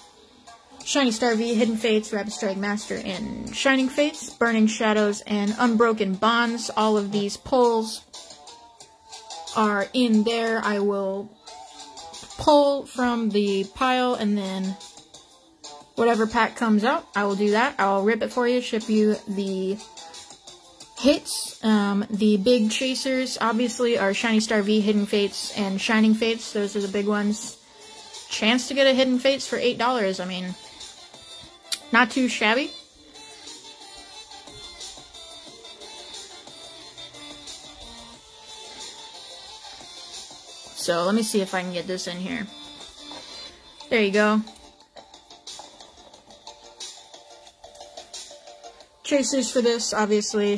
Shiny Star V, Hidden Fates, Rapid Strike Master, and Shining Fates, Burning Shadows, and Unbroken Bonds. All of these pulls are in there. I will pull from the pile and then whatever pack comes out, I will do that. I'll rip it for you, ship you the hits. The big chasers, obviously, are Shiny Star V, Hidden Fates, and Shining Fates. Those are the big ones. Chance to get a Hidden Fates for $8. I mean, not too shabby. So let me see if I can get this in here. There you go. Chasers for this, obviously.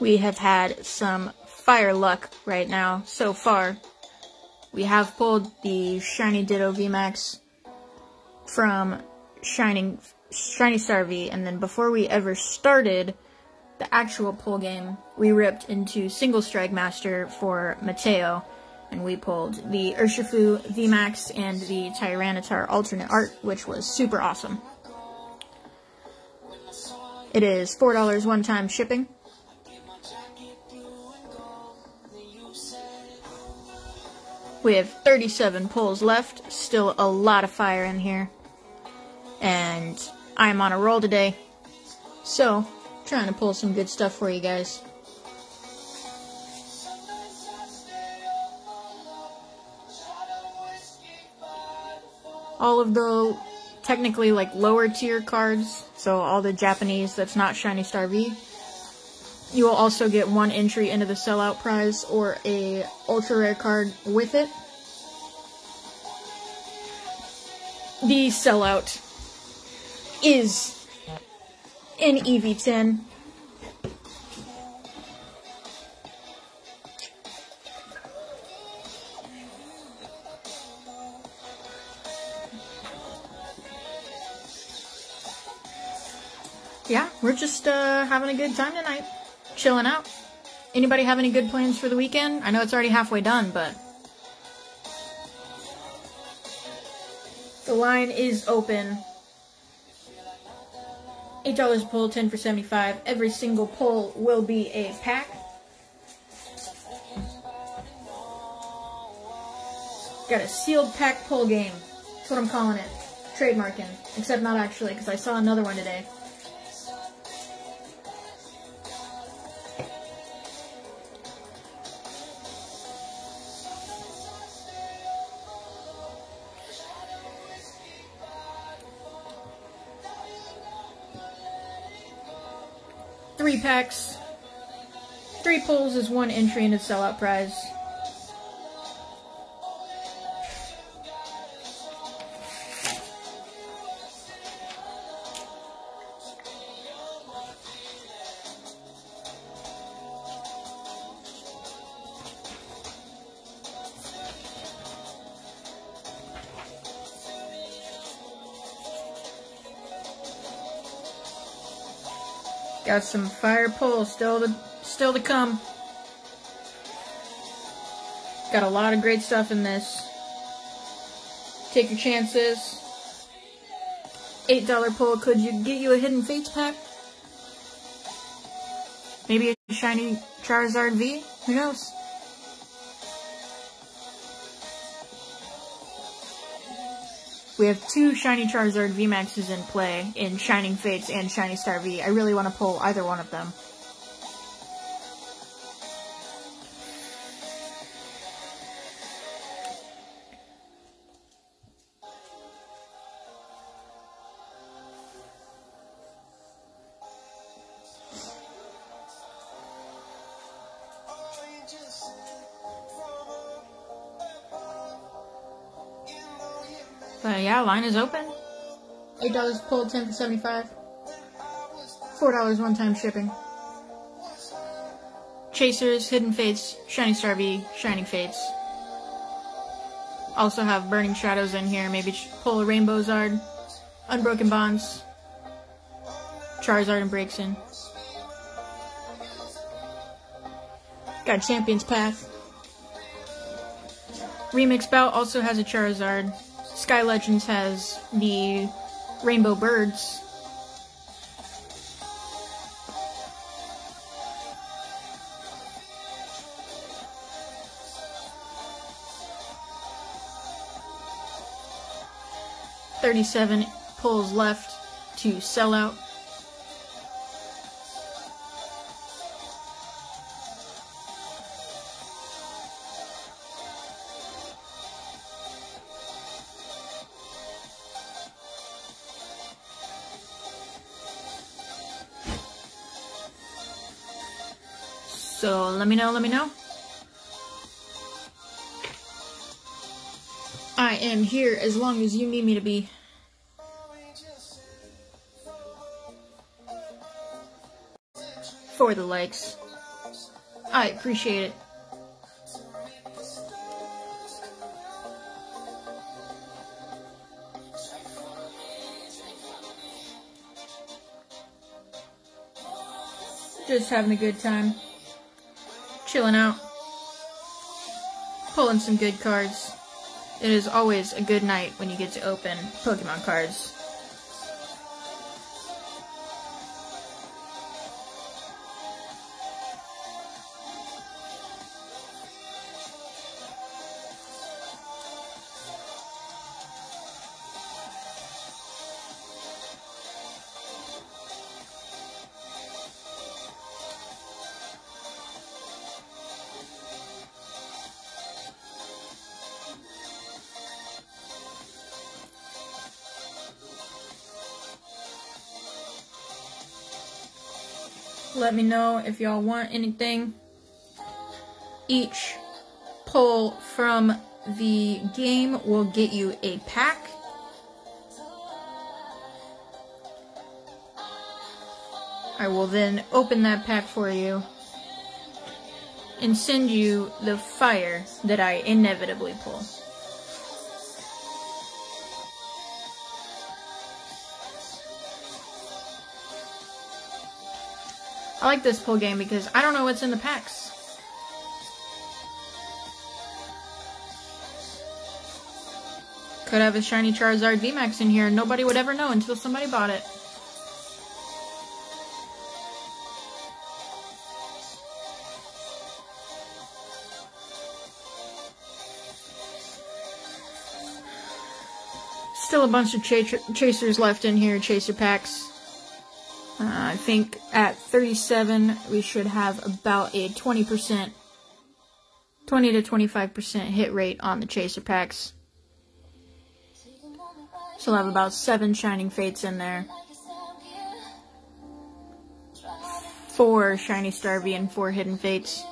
We have had some fire luck right now so far. We have pulled the Shiny Ditto VMAX from Shiny Star V, and then before we ever started the actual pull game, we ripped into Single Strike Master for Mateo, and we pulled the Urshifu VMAX and the Tyranitar alternate art, which was super awesome. It is $4 one-time shipping. We have 37 pulls left, still a lot of fire in here, and I'm on a roll today, so trying to pull some good stuff for you guys. All of the technically like lower tier cards, so all the Japanese that's not Shiny Star V. You will also get one entry into the sellout prize or a ultra rare card with it. The sellout is an EV10. Yeah, we're just having a good time tonight. Chilling out. Anybody have any good plans for the weekend? I know it's already halfway done, but the line is open. $8 a pull, 10 for 75. Every single pull will be a pack. Got a sealed pack pull game. That's what I'm calling it. Trademarking. Except not actually, because I saw another one today. Three packs, three pulls is one entry into sellout prize. Got some fire pulls still to come. Got a lot of great stuff in this. Take your chances. $8 pull could you get you a Hidden Fates pack? Maybe a Shiny Charizard V? Who knows? We have two Shiny Charizard VMAXs in play in Shining Fates and Shiny Star V. I really want to pull either one of them. But yeah, line is open. $8 pulled, 10 for 75. $4 one-time shipping. Chasers, Hidden Fates, Shiny Star V, Shining Fates. Also have Burning Shadows in here. Maybe pull a Rainbow Zard, Unbroken Bonds, Charizard and Breaksin. Got Champions Path. Remix Bout also has a Charizard. Sky Legends has the Rainbow Birds. $37 pulls left to sell out. So let me know. I am here as long as you need me to be. For the likes. I appreciate it. Just having a good time. Chilling out. Pulling some good cards. It is always a good night when you get to open Pokemon cards. Let me know if y'all want anything. Each pull from the game will get you a pack. I will then open that pack for you and send you the fire that I inevitably pull. I like this pull game because I don't know what's in the packs. Could have a shiny Charizard VMAX in here. Nobody would ever know until somebody bought it. Still a bunch of chasers left in here, chaser packs. I think at 37 we should have about a 20 to 25% hit rate on the chaser packs. So we'll have about 7 Shining Fates in there. 4 Shiny Star V and 4 Hidden Fates.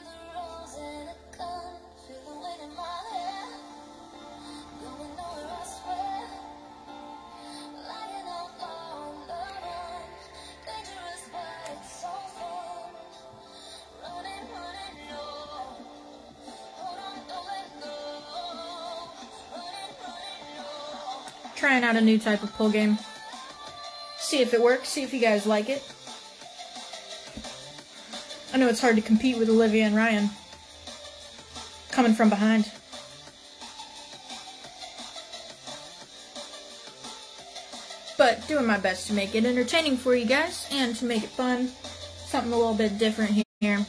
Trying out a new type of pull game. See if it works, see if you guys like it. I know it's hard to compete with Olivia and Ryan. Coming from behind. But doing my best to make it entertaining for you guys and to make it fun. Something a little bit different here.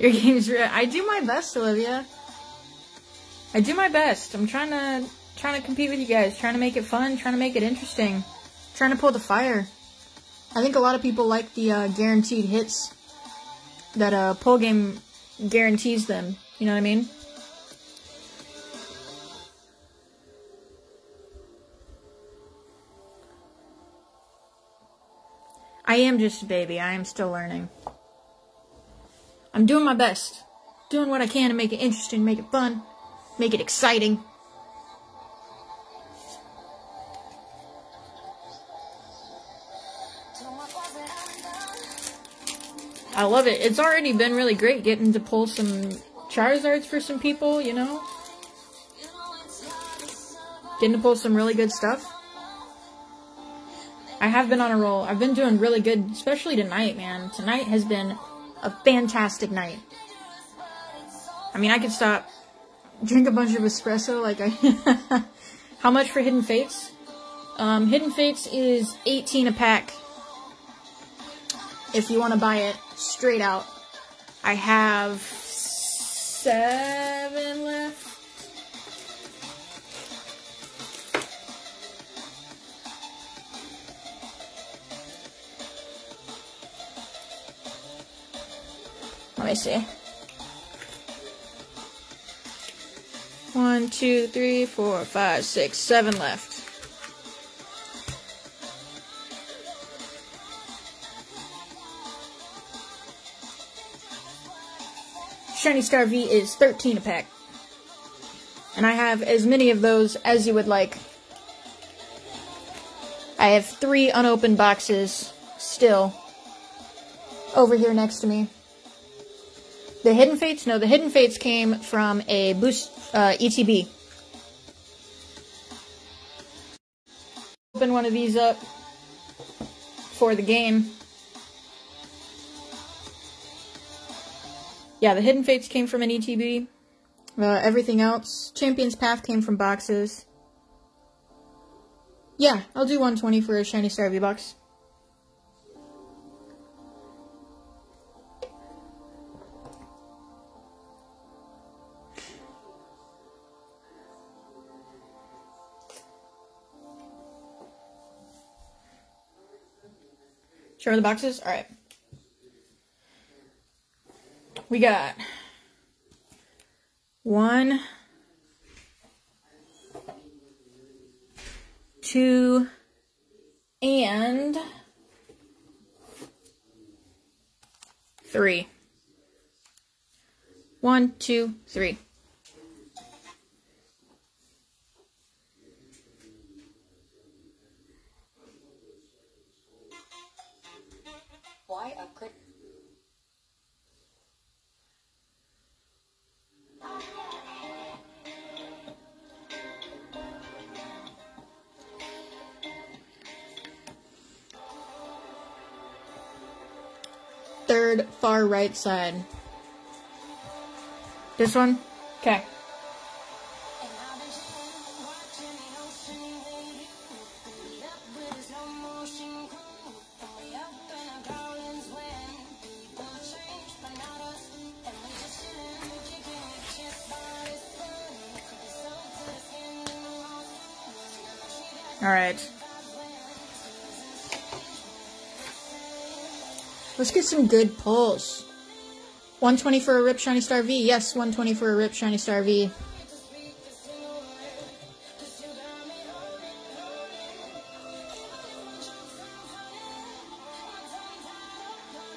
Your game's real. I do my best, Olivia. I do my best. I'm trying to compete with you guys, trying to make it fun, trying to make it interesting, trying to pull the fire. I think a lot of people like the guaranteed hits that a pull game guarantees them. You know what I mean? I am just a baby. I am still learning. I'm doing my best. Doing what I can to make it interesting, make it fun, make it exciting. I love it. It's already been really great getting to pull some Charizards for some people, you know? Getting to pull some really good stuff. I have been on a roll. I've been doing really good, especially tonight, man. Tonight has been a fantastic night. I mean, I could stop, drink a bunch of espresso, like I... How much for Hidden Fates? Hidden Fates is $18 a pack. If you want to buy it straight out. I have 7 left. me see. 1, 2, 3, 4, 5, 6, 7 left. Shiny Star V is 13 a pack. And I have as many of those as you would like. I have 3 unopened boxes still over here next to me. The Hidden Fates? No, the Hidden Fates came from a boost ETB. Open one of these up for the game. Yeah, the Hidden Fates came from an ETB. Everything else. Champions Path came from boxes. Yeah, I'll do 120 for a Shiny Star V box. Show her the boxes? Alright. We got 1, 2, and 3. 1, 2, 3. Why upgrade? Third far right side. This one? Okay. All right. Let's get some good pulls. 120 for a rip Shiny Star V. Yes, 120 for a rip Shiny Star V.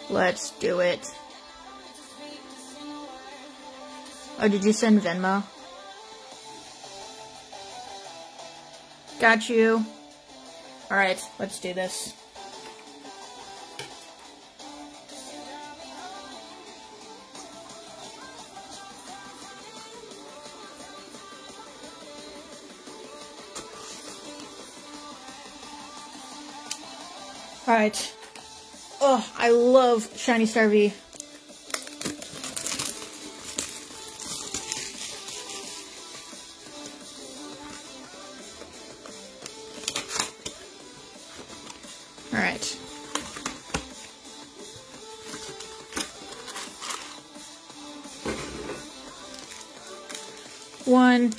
Let's do it. Oh, did you send Venmo? Got you. Alright, let's do this. Alright. Oh, I love Shiny Star V. Alright. One,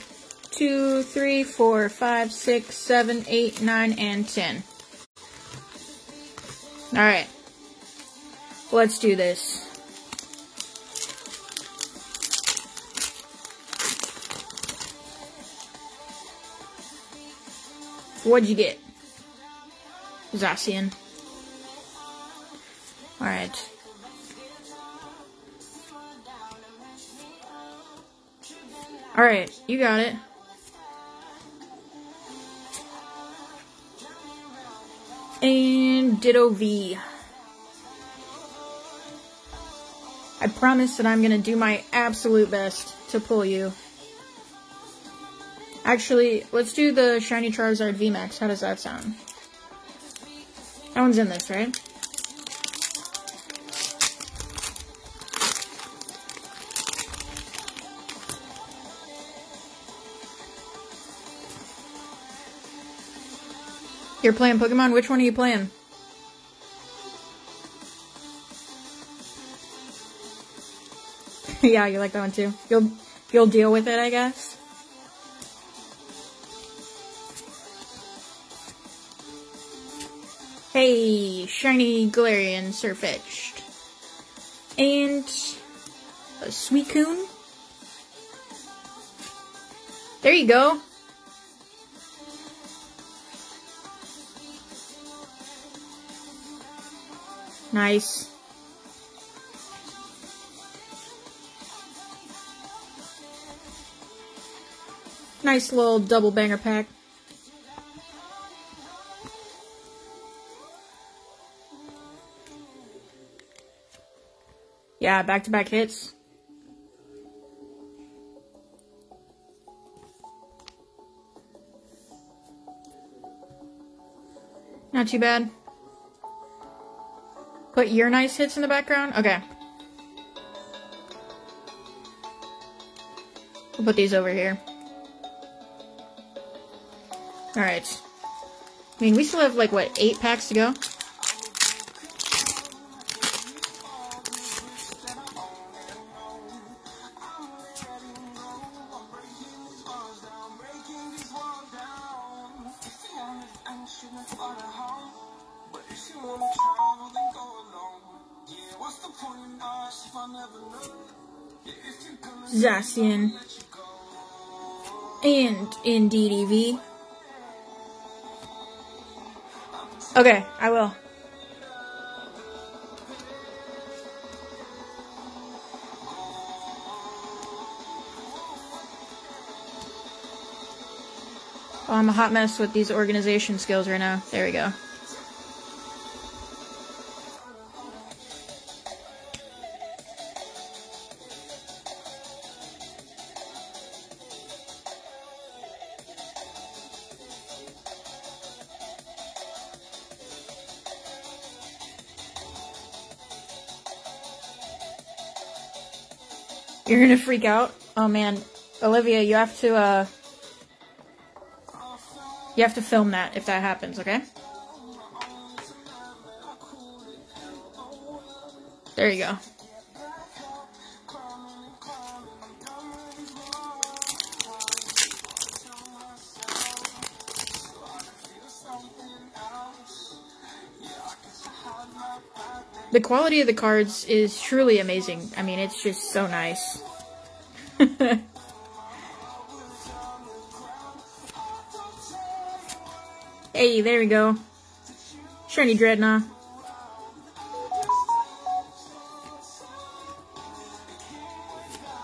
two, three, four, five, six, seven, eight, 9, and 10. Alright. Let's do this. What'd you get? Zacian. Alright. Alright, you got it. And Ditto V. I promise that I'm going to do my absolute best to pull you. Actually, let's do the Shiny Charizard VMAX. How does that sound? That one's in this, right? You're playing Pokemon? Which one are you playing? Yeah, you like that one too. You'll deal with it, I guess. Hey, Shiny Galarian Sirfetch'd. And a Suicune. There you go. Nice. Nice little double banger pack. Yeah, back-to-back hits. Not too bad. Put your nice hits in the background? Okay. We'll put these over here. Alright. I mean, we still have, like, what, 8 packs to go? Zacian and in DDV. Okay, I will. Oh, I'm a hot mess with these organization skills right now. There we go. You're gonna freak out? Oh man, Olivia, you have to film that if that happens, okay? There you go. The quality of the cards is truly amazing. I mean, it's just so nice. Hey, there we go. Shiny Dreadnought.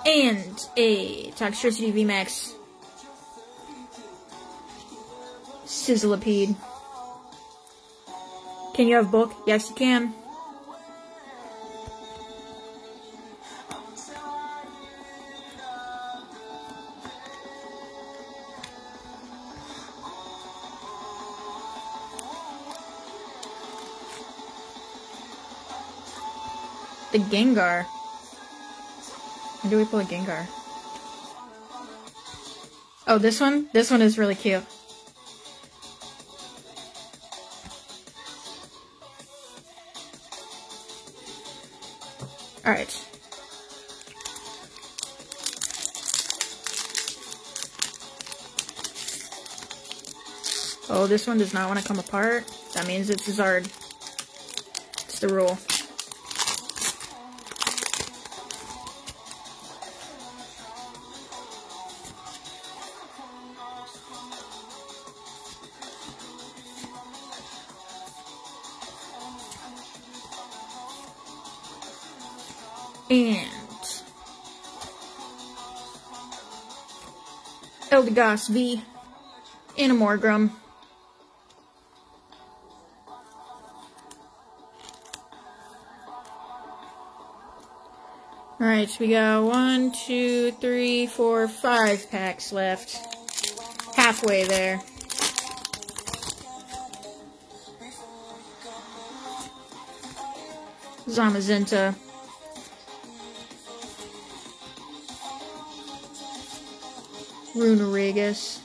And a Toxtricity VMAX. Sizzlipede. Can you have bulk? Yes, you can. The Gengar. When do we pull a Gengar? Oh, this one? This one is really cute. Alright. Oh, this one does not want to come apart. That means it's Zard. It's the rule. Eldegoss V and a Morgrem. Alright, so we got 1, 2, 3, 4, 5 packs left. Halfway there. Zamazenta. Runarigus.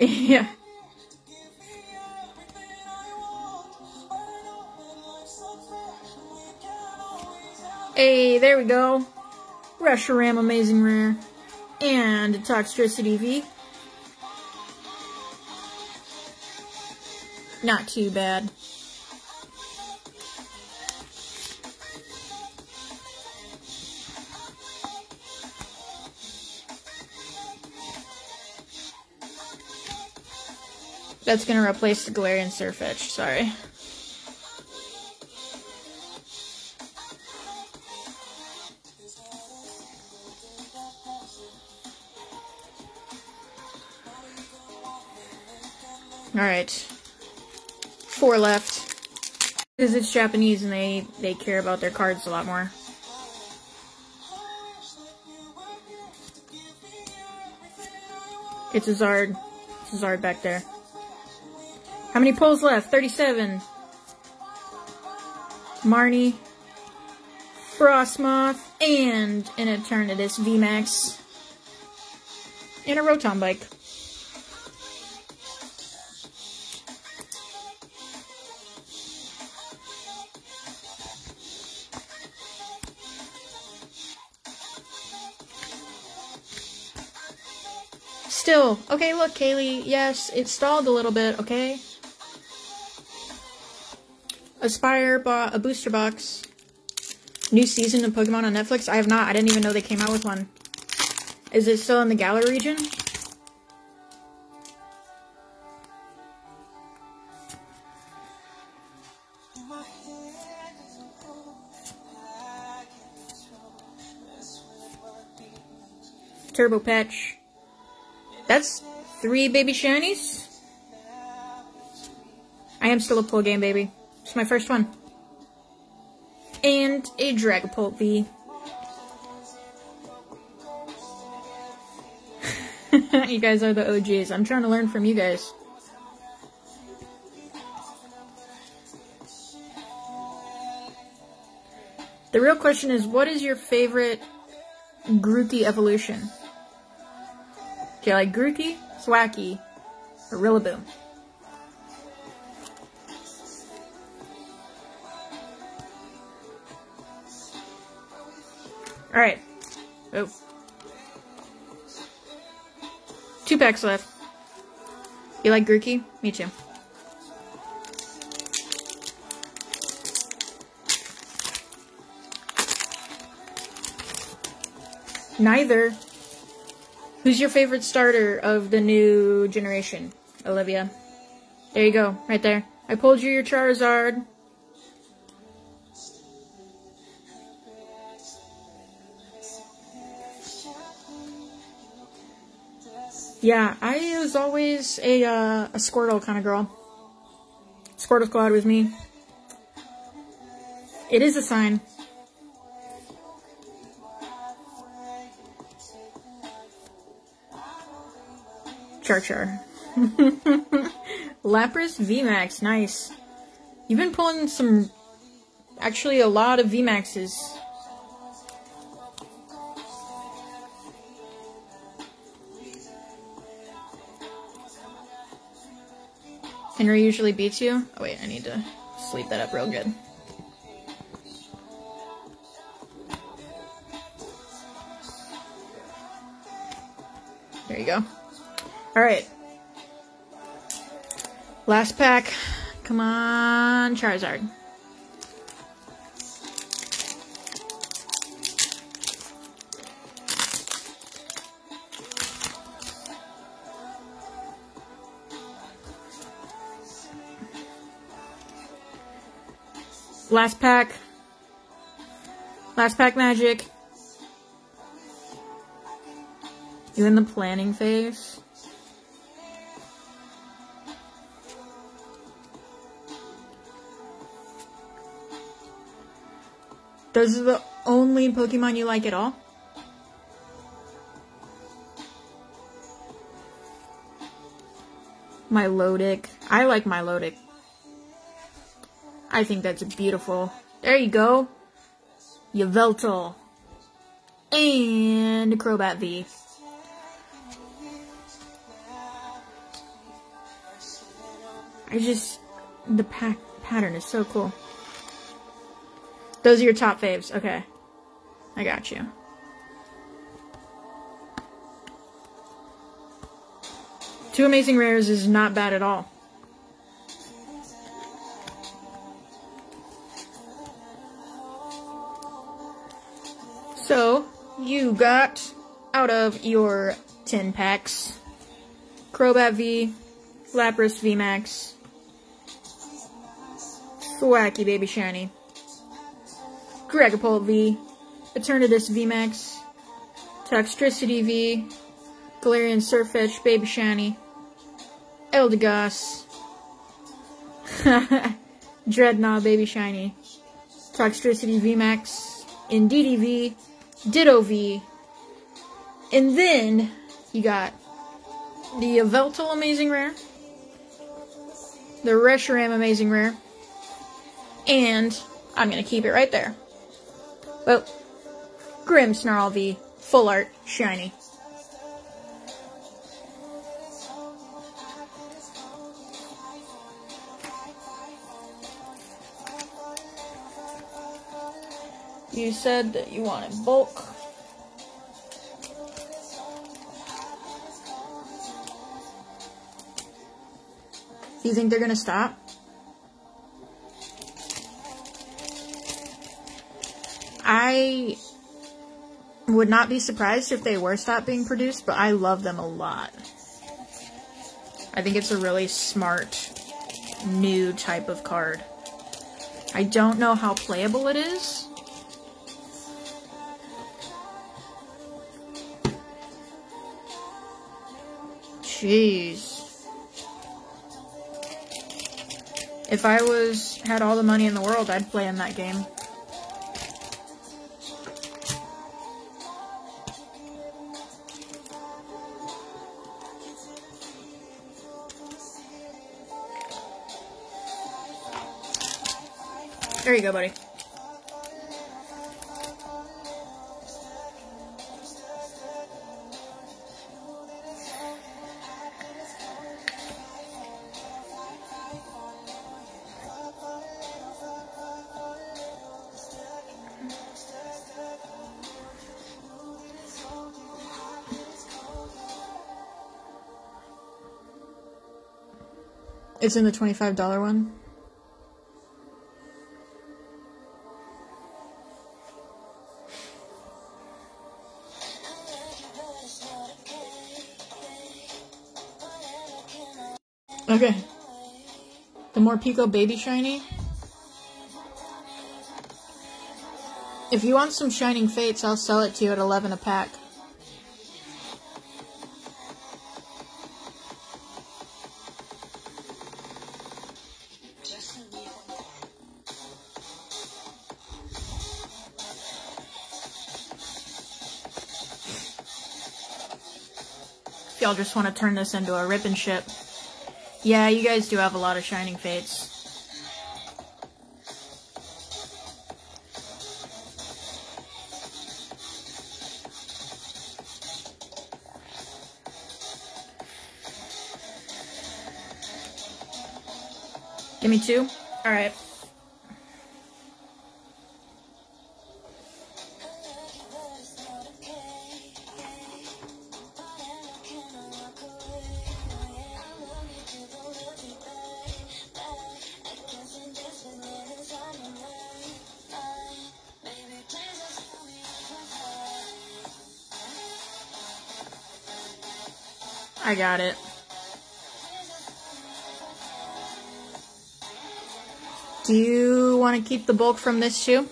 Yeah. Hey, there we go. Reshiram Amazing Rare. And Toxtricity V. Not too bad. That's gonna replace the Galarian Sirfetch, sorry. Alright. 4 left. Because it's Japanese and they care about their cards a lot more. It's a Zard. It's a Zard back there. How many pulls left? 37. Marnie. Frostmoth. And an Eternatus VMAX. And a Rotom Bike. Still. Okay, look, Kaylee. Yes, it stalled a little bit, okay? Aspire bought a booster box. New season of Pokemon on Netflix? I have not. I didn't even know they came out with one. Is it still in the Galar region? Turbo Patch. That's 3 baby shinies. I am still a pull game, baby. It's my first one. And a Dragapult V. You guys are the OGs. I'm trying to learn from you guys. The real question is, what is your favorite Grookey evolution? Do you like Grookey, Thwackey, or Rillaboom? Alright. Oh. 2 packs left. You like Grookey? Me too. Neither. Who's your favorite starter of the new generation? Olivia. There you go, right there. I pulled you your Charizard. Yeah, I was always a Squirtle kind of girl. Squirtle Squad was me. It is a sign. Char-Char. Lapras VMAX, nice. You've been pulling some, actually a lot of VMAXs. Henry usually beats you? Oh wait, I need to sleep that up real good. There you go. Alright. Last pack. Come on, Charizard. Last pack. Last pack magic. You in the planning phase? Those are the only Pokemon you like at all? Milotic. I like Milotic. I think that's beautiful. There you go. Yveltal. And Crobat V. I just... the pattern is so cool. Those are your top faves. Okay. I got you. Two amazing rares is not bad at all. So, you got out of your 10 packs Crobat V, Lapras VMAX. Thwacky Baby Shiny. Dragapult V. Eternatus VMAX. Toxtricity V. Galarian Sirfetch Baby Shiny. Eldegoss. Dreadnought Baby Shiny. Toxtricity VMAX. Indeedee V. Ditto V. And then you got the Yveltal Amazing Rare, the Reshiram Amazing Rare, and I'm going to keep it right there. Well, Grimmsnarl V, Full Art, Shiny. You said that you wanted bulk. Do you think they're gonna stop? I would not be surprised if they were stopped being produced, but I love them a lot. I think it's a really smart, new type of card. I don't know how playable it is. Jeez. If I had all the money in the world, I'd play in that game. There you go, buddy. It's in the $25 one. Okay. The more Pico Baby Shiny. If you want some Shining Fates, I'll sell it to you at 11 a pack. Y'all just want to turn this into a rip and ship. Yeah, you guys do have a lot of Shining Fates. Give me two? Alright. I got it. Do you want to keep the bulk from this too?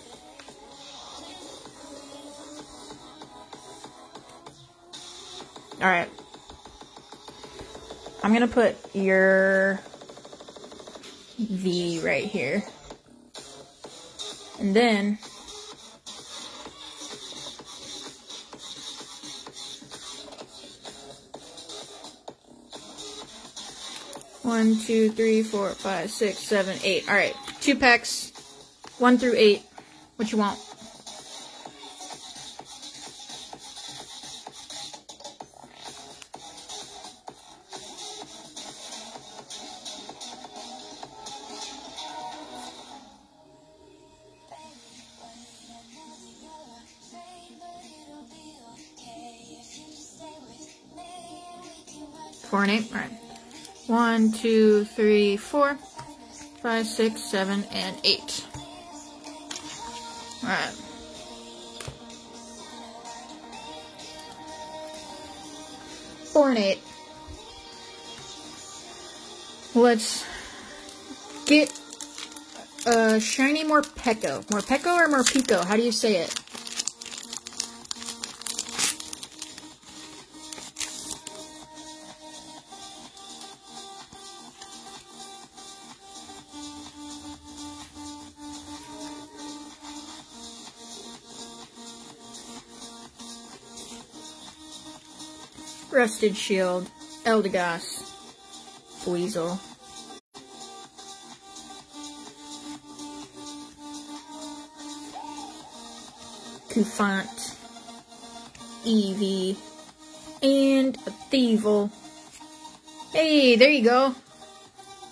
Alright. I'm going to put your V right here. And then one, two, three, four, five, six, seven, eight. All right, 2 packs, 1 through 8. What you want? $4 and $8. All right. 1, 2, 3, 4, 5, 6, 7, and 8. Alright. $4 and $8. Let's get a shiny Morpeko. Morpeko or Morpeko? How do you say it? Rusted Shield, Eldegoss, Weasel. Koufant, Eevee, and a Thievul. Hey, there you go.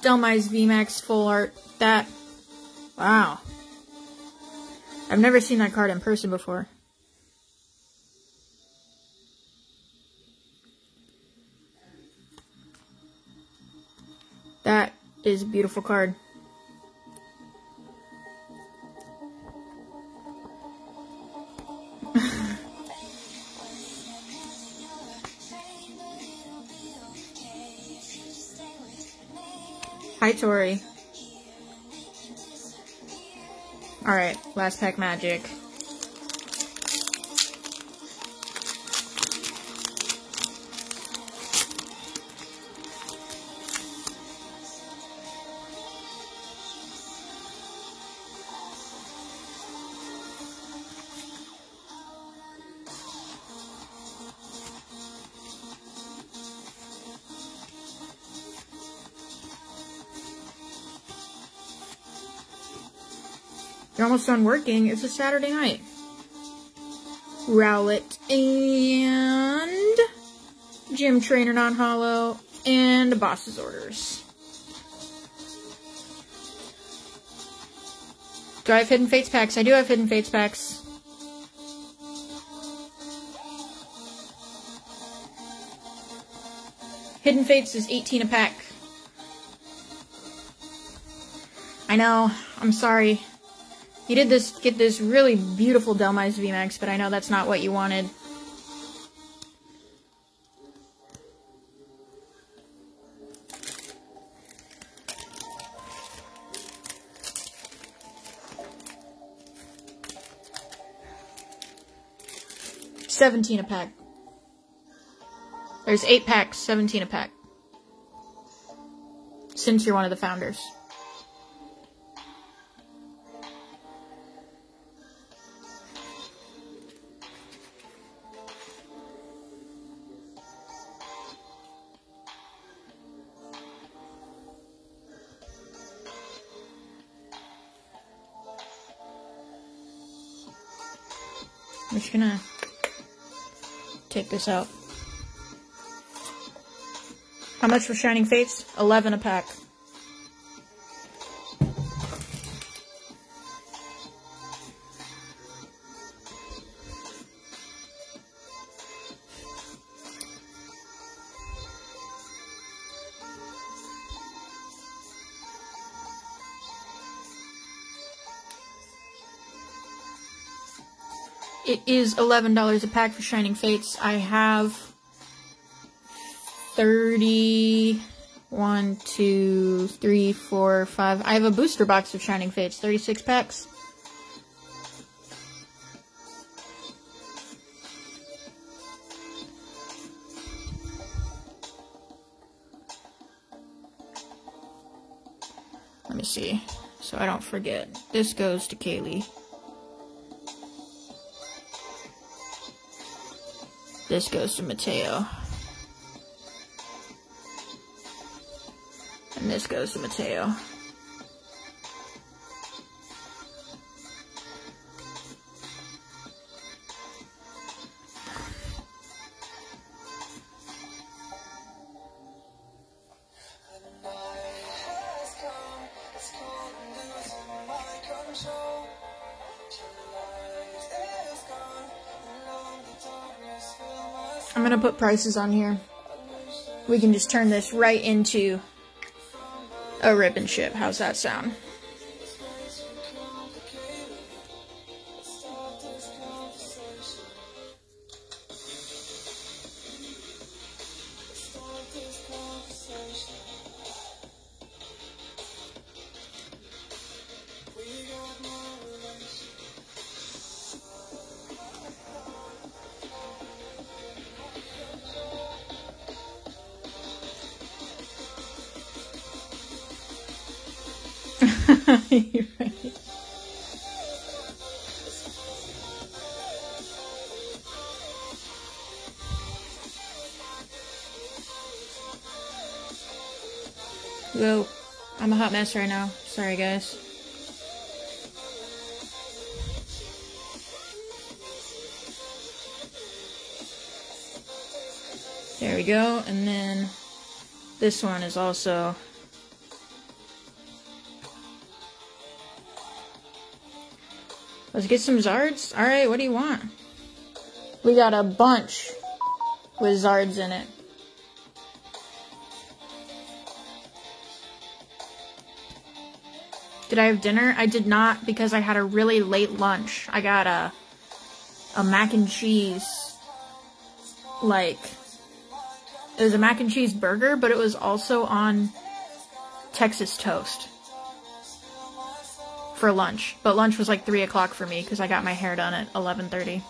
Delmize VMAX full art. That. Wow. I've never seen that card in person before. That is a beautiful card. Hi, Tori. Alright, last pack magic. You're almost done working. It's a Saturday night. Rowlet and Gym Trainer non-hollow and the boss's orders. Do I have Hidden Fates packs? I do have Hidden Fates packs. Hidden Fates is 18 a pack. I know. I'm sorry. You did this, get this really beautiful Delmize VMAX, but I know that's not what you wanted. $17 a pack. There's 8 packs, $17 a pack. Since you're one of the founders. I'm just gonna take this out. How much for Shining Fates? $11 a pack. It is $11 a pack for Shining Fates. I have 31, 2, 3, 4, 5. I have a booster box of Shining Fates, 36 packs. Let me see, so I don't forget. This goes to Kaylee. This goes to Mateo. And this goes to Mateo. I'm gonna put prices on here. We can just turn this right into a ribbon ship. How's that sound? Right. Whoa, I'm a hot mess right now. Sorry, guys. There we go, and then this one is also let's get some Zards. Alright, what do you want? We got a bunch with Zards in it. Did I have dinner? I did not because I had a really late lunch. I got a mac and cheese, like, it was a mac and cheese burger, but it was also on Texas toast for lunch. But lunch was like 3 o'clock for me because I got my hair done at 11:30.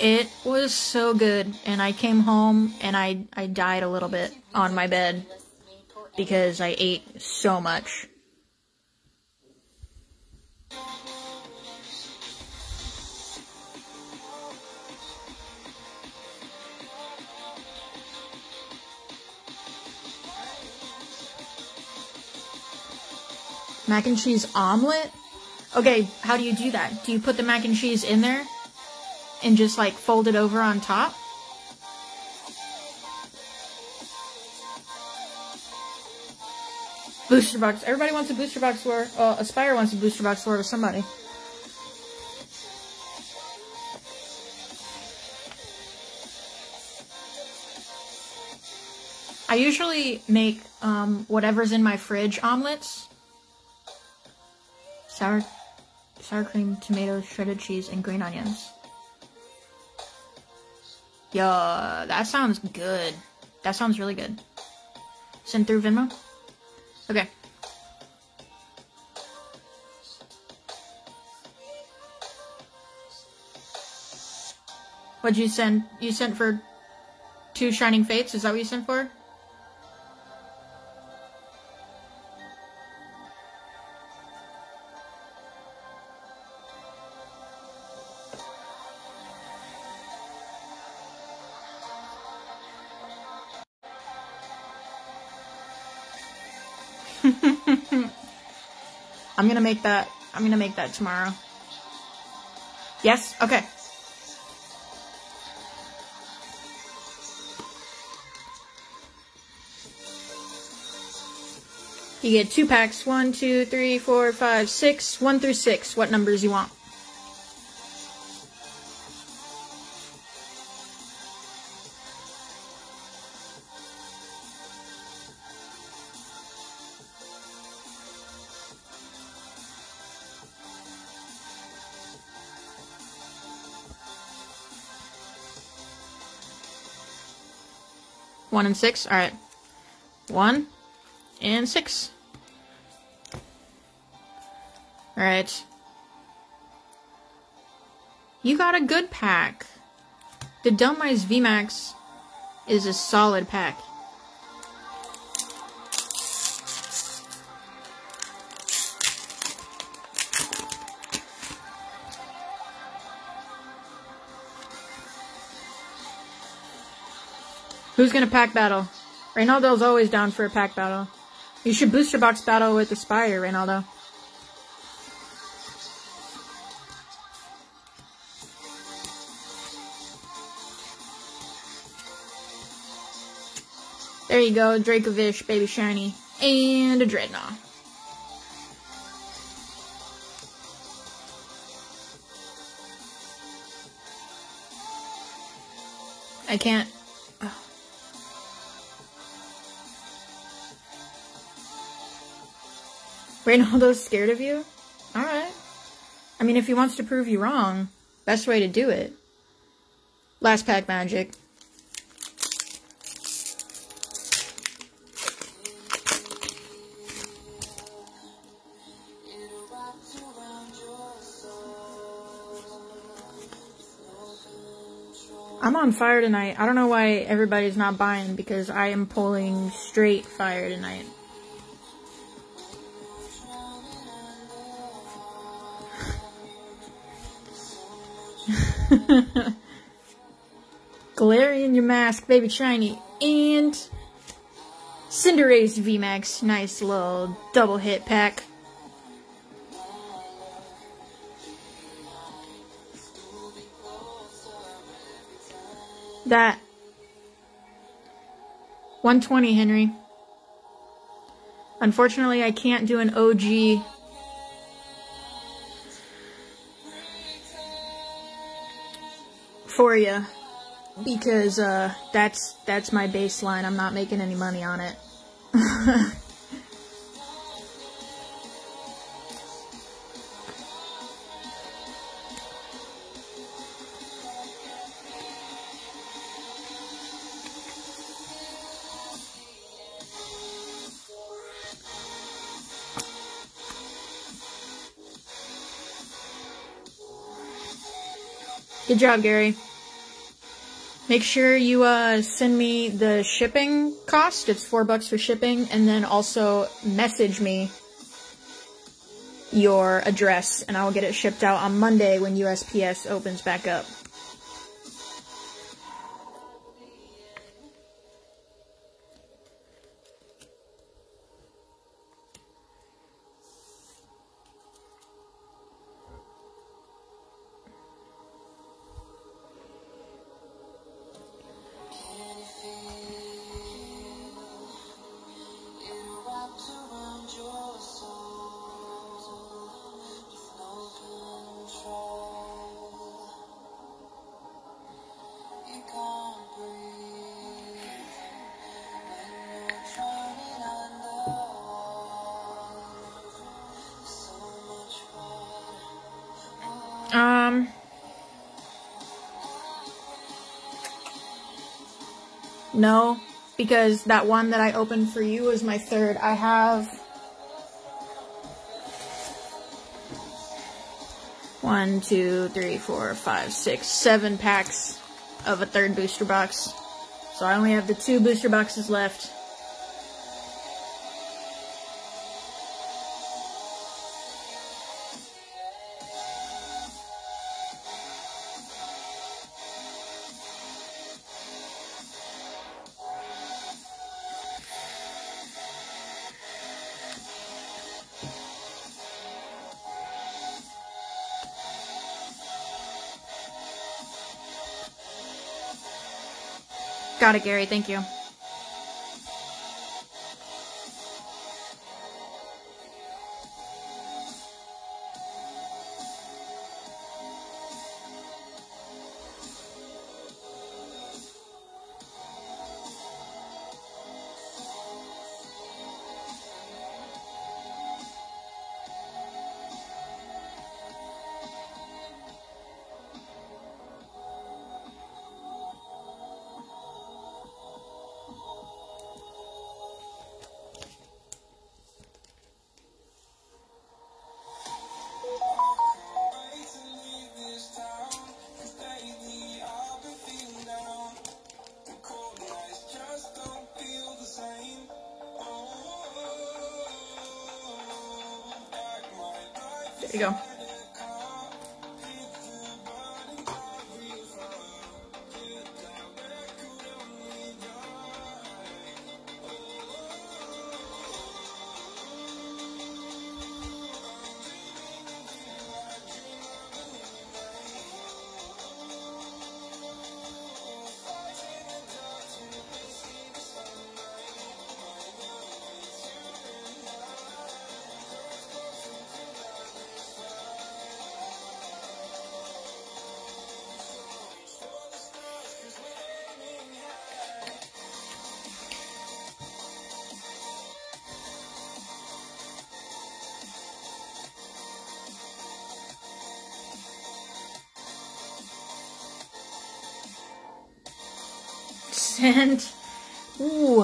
It was so good, and I came home and I died a little bit on my bed because I ate so much. Mac and cheese omelet? Okay, how do you do that? Do you put the mac and cheese in there and just like fold it over on top? Booster box. Everybody wants a booster box lore. Aspire wants a booster box lore with somebody. I usually make whatever's in my fridge omelets. Sour cream, tomatoes, shredded cheese, and green onions. Yo, that sounds good. That sounds really good. Send through Venmo? Okay. What'd you send? You sent for 2 Shining Fates? Is that what you sent for? I'm gonna make that tomorrow. Yes? Okay. You get 2 packs. 1, 2, 3, 4, 5, 6. 1 through 6. What numbers you want? One and 6, alright. 1 and 6. Alright. You got a good pack. The Dumb-Eyes VMAX is a solid pack. Who's gonna pack battle? Reynaldo's always down for a pack battle. You should booster box battle with Aspire, Reynaldo. There you go, Dracovish, Baby Shiny, and a Dreadnought. I can't. Reynaldo's scared of you? Alright. I mean, if he wants to prove you wrong, best way to do it. Last pack magic. I'm on fire tonight. I don't know why everybody's not buying, because I am pulling straight fire tonight. Galarian in your mask, baby shiny, and Cinderace VMAX. Nice little double hit pack. That 120 Henry. Unfortunately, I can't do an OG. For you, because that's my baseline. I'm not making any money on it. Good job, Gary. Make sure you send me the shipping cost. It's $4 for shipping, and then also message me your address, and I will get it shipped out on Monday when USPS opens back up. No, because that one that I opened for you was my third. I have 7 packs of a third booster box. So I only have the 2 booster boxes left. Got it, Gary. Thank you. There you go. And ooh, all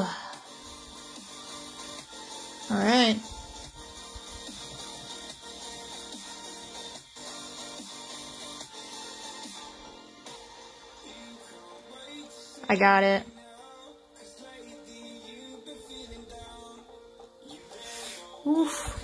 right. I got it. Oof.